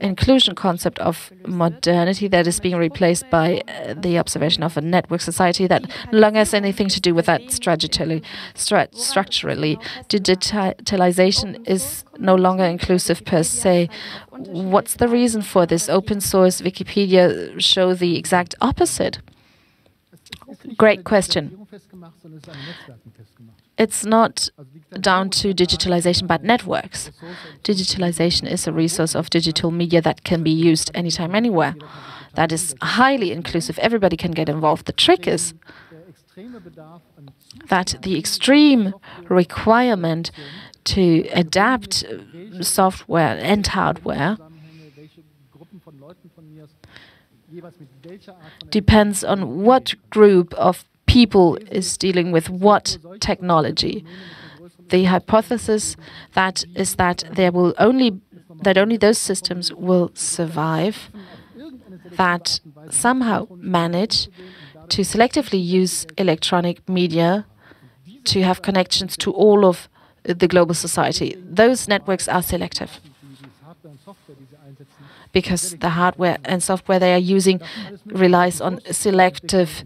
inclusion concept of modernity that is being replaced by uh, the observation of a network society that no longer has anything to do with that strategically. Strat structurally, digitalization is no longer inclusive per se. What's the reason for this? Open source Wikipedia show the exact opposite. Great question. It's not down to digitalization, but networks. Digitalization is a resource of digital media that can be used anytime, anywhere. That is highly inclusive. Everybody can get involved. The trick is that the extreme requirement to adapt software and hardware depends on what group of people is dealing with what technology. The hypothesis that is that there will only that only those systems will survive that somehow manage to selectively use electronic media to have connections to all of the global society. Those networks are selective, because the hardware and software they are using relies on selective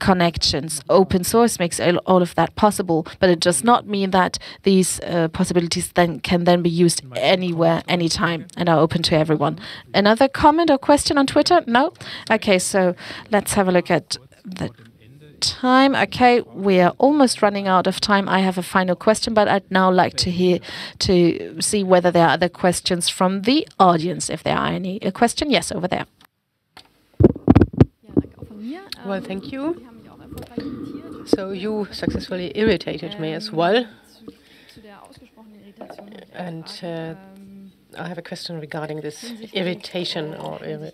connections. Open source makes all of that possible, but it does not mean that these uh, possibilities then can then be used anywhere, anytime, and are open to everyone. Another comment or question on Twitter? No? Okay, so let's have a look at the time. Okay, we are almost running out of time. I have a final question, but I'd now like to hear to see whether there are other questions from the audience, if there are any. A question? Yes, over there. Well, thank you. So you successfully irritated me as well. And uh, I have a question regarding this irritation or irri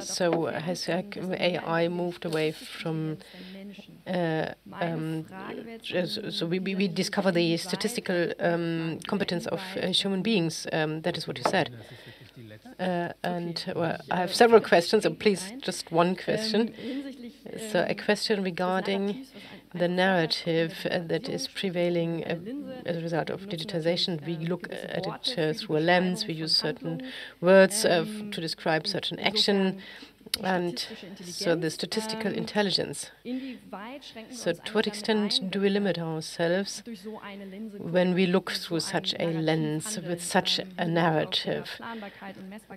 So has A I moved away from? Uh, um, so we, we discover the statistical um, competence of uh, human beings. Um, that is what you said. Uh, and well, I have several questions, and please just one question. So a question regarding the narrative uh, that is prevailing uh, as a result of digitization. We look at it uh, through a lens, we use certain words uh, to describe certain action, and so the statistical intelligence. So to what extent do we limit ourselves when we look through such a lens, with such a narrative,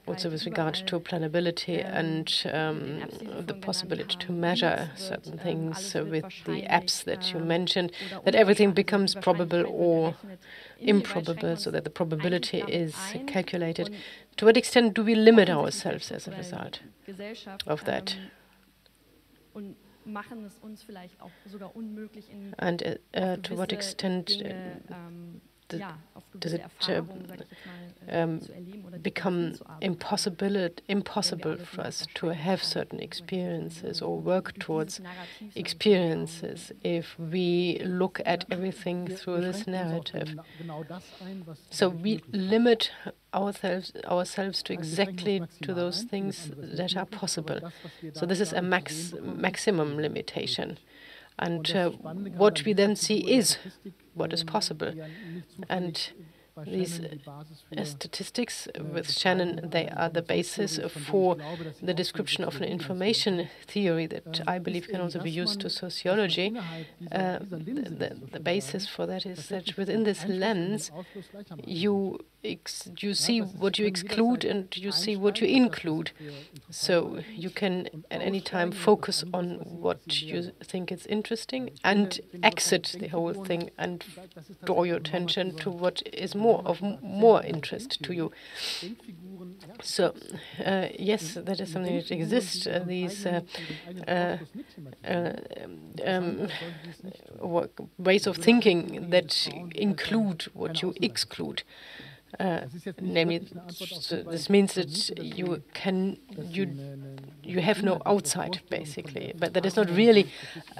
also with regard to planability and um, the possibility to measure certain things uh, with the apps that you mentioned, that everything becomes probable or improbable, so that the probability is calculated. To what extent do we limit ourselves as a result of that? And uh, uh, to what extent uh, does it uh, um, become impossible, impossible for us to have certain experiences or work towards experiences if we look at everything through this narrative? So we limit ourselves ourselves to exactly to those things that are possible. So this is a max maximum limitation. And uh, what we then see is what is possible. And these uh, statistics with Shannon, they are the basis for the description of an information theory that I believe can also be used to sociology. Uh, the, the basis for that is that within this lens, you ex you see what you exclude and you see what you include. So you can at any time focus on what you think is interesting and exit the whole thing and draw your attention to what is more of more interest to you. So, uh, yes, that is something that exists. Uh, these uh, uh, uh, um, ways of thinking that include what you exclude. Uh, namely, this means that you can you you have no outside, basically. But that is not really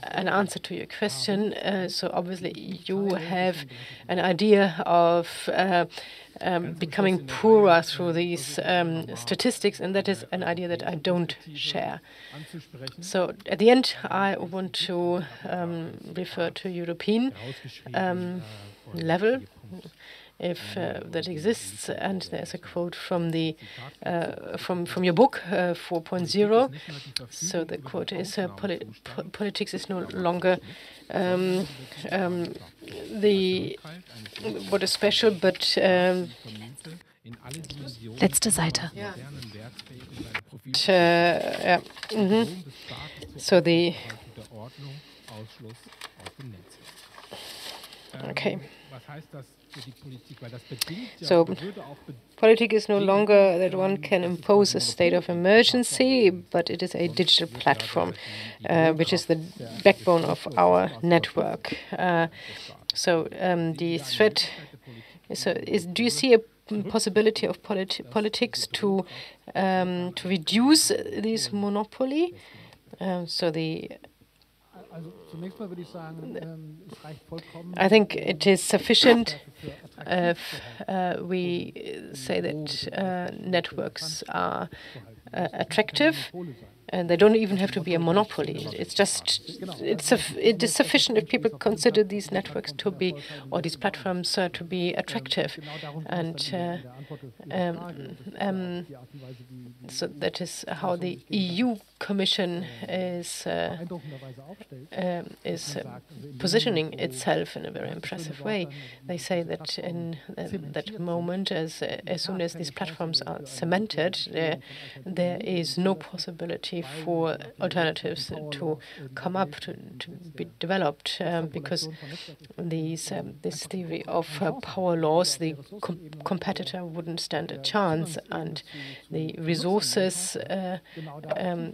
an answer to your question. Uh, so obviously, you have an idea of uh, um, becoming poorer through these um, statistics, and that is an idea that I don't share. So at the end, I want to um, refer to European um, level, if uh, that exists, and there's a quote from the uh, from from your book uh, four point oh. So the quote is: uh, poli po "Politics is no longer um, um, the what is special, but." Um, Letzte Seite. Yeah. But, uh, yeah. Mm-hmm. So the. Okay. So, politics is no longer that one can impose a state of emergency, but it is a digital platform, uh, which is the backbone of our network. Uh, so, um, the threat. So, is, do you see a possibility of politi politics to um, to reduce this monopoly? Uh, so the. I think it is sufficient if uh, we say that uh, networks are uh, attractive, and they don't even have to be a monopoly. It's just it's it is sufficient if people consider these networks to be, or these platforms uh, to be attractive, and uh, um, um, so that is how the E U Commission is uh, um, is uh, positioning itself in a very impressive way. They say that in uh, that moment, as uh, as soon as these platforms are cemented, uh, there is no possibility for alternatives to come up, to, to be developed, um, because these, um, this theory of uh, power laws, the com competitor wouldn't stand a chance, and the resources, uh, um,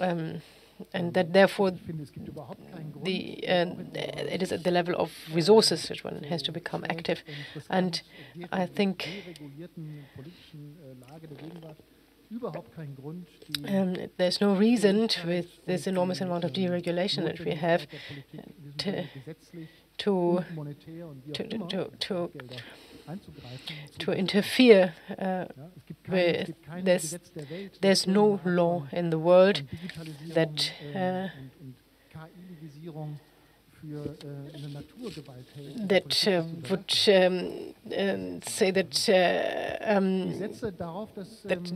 um, and that therefore the uh, it is at the level of resources that one has to become active. And I think Um, there's no reason to, with this enormous amount of deregulation that we have to to to to, to, to interfere uh, with this. There's no law in the world that uh, that uh, would um, um, say that, uh, um, that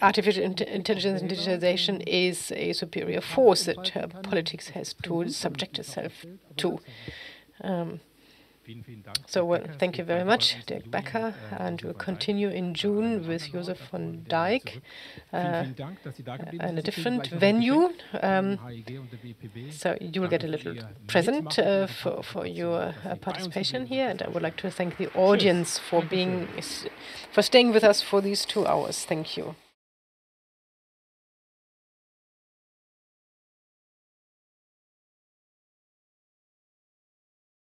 artificial in intelligence and digitization is a superior force that uh, politics has to subject itself to. Um, So, well, thank you very much, Dirk Baecker, and we'll continue in June with Josef von Dijk uh, in a different venue. Um, so you will get a little present uh, for, for your uh, participation here, and I would like to thank the audience for being for staying with us for these two hours. Thank you.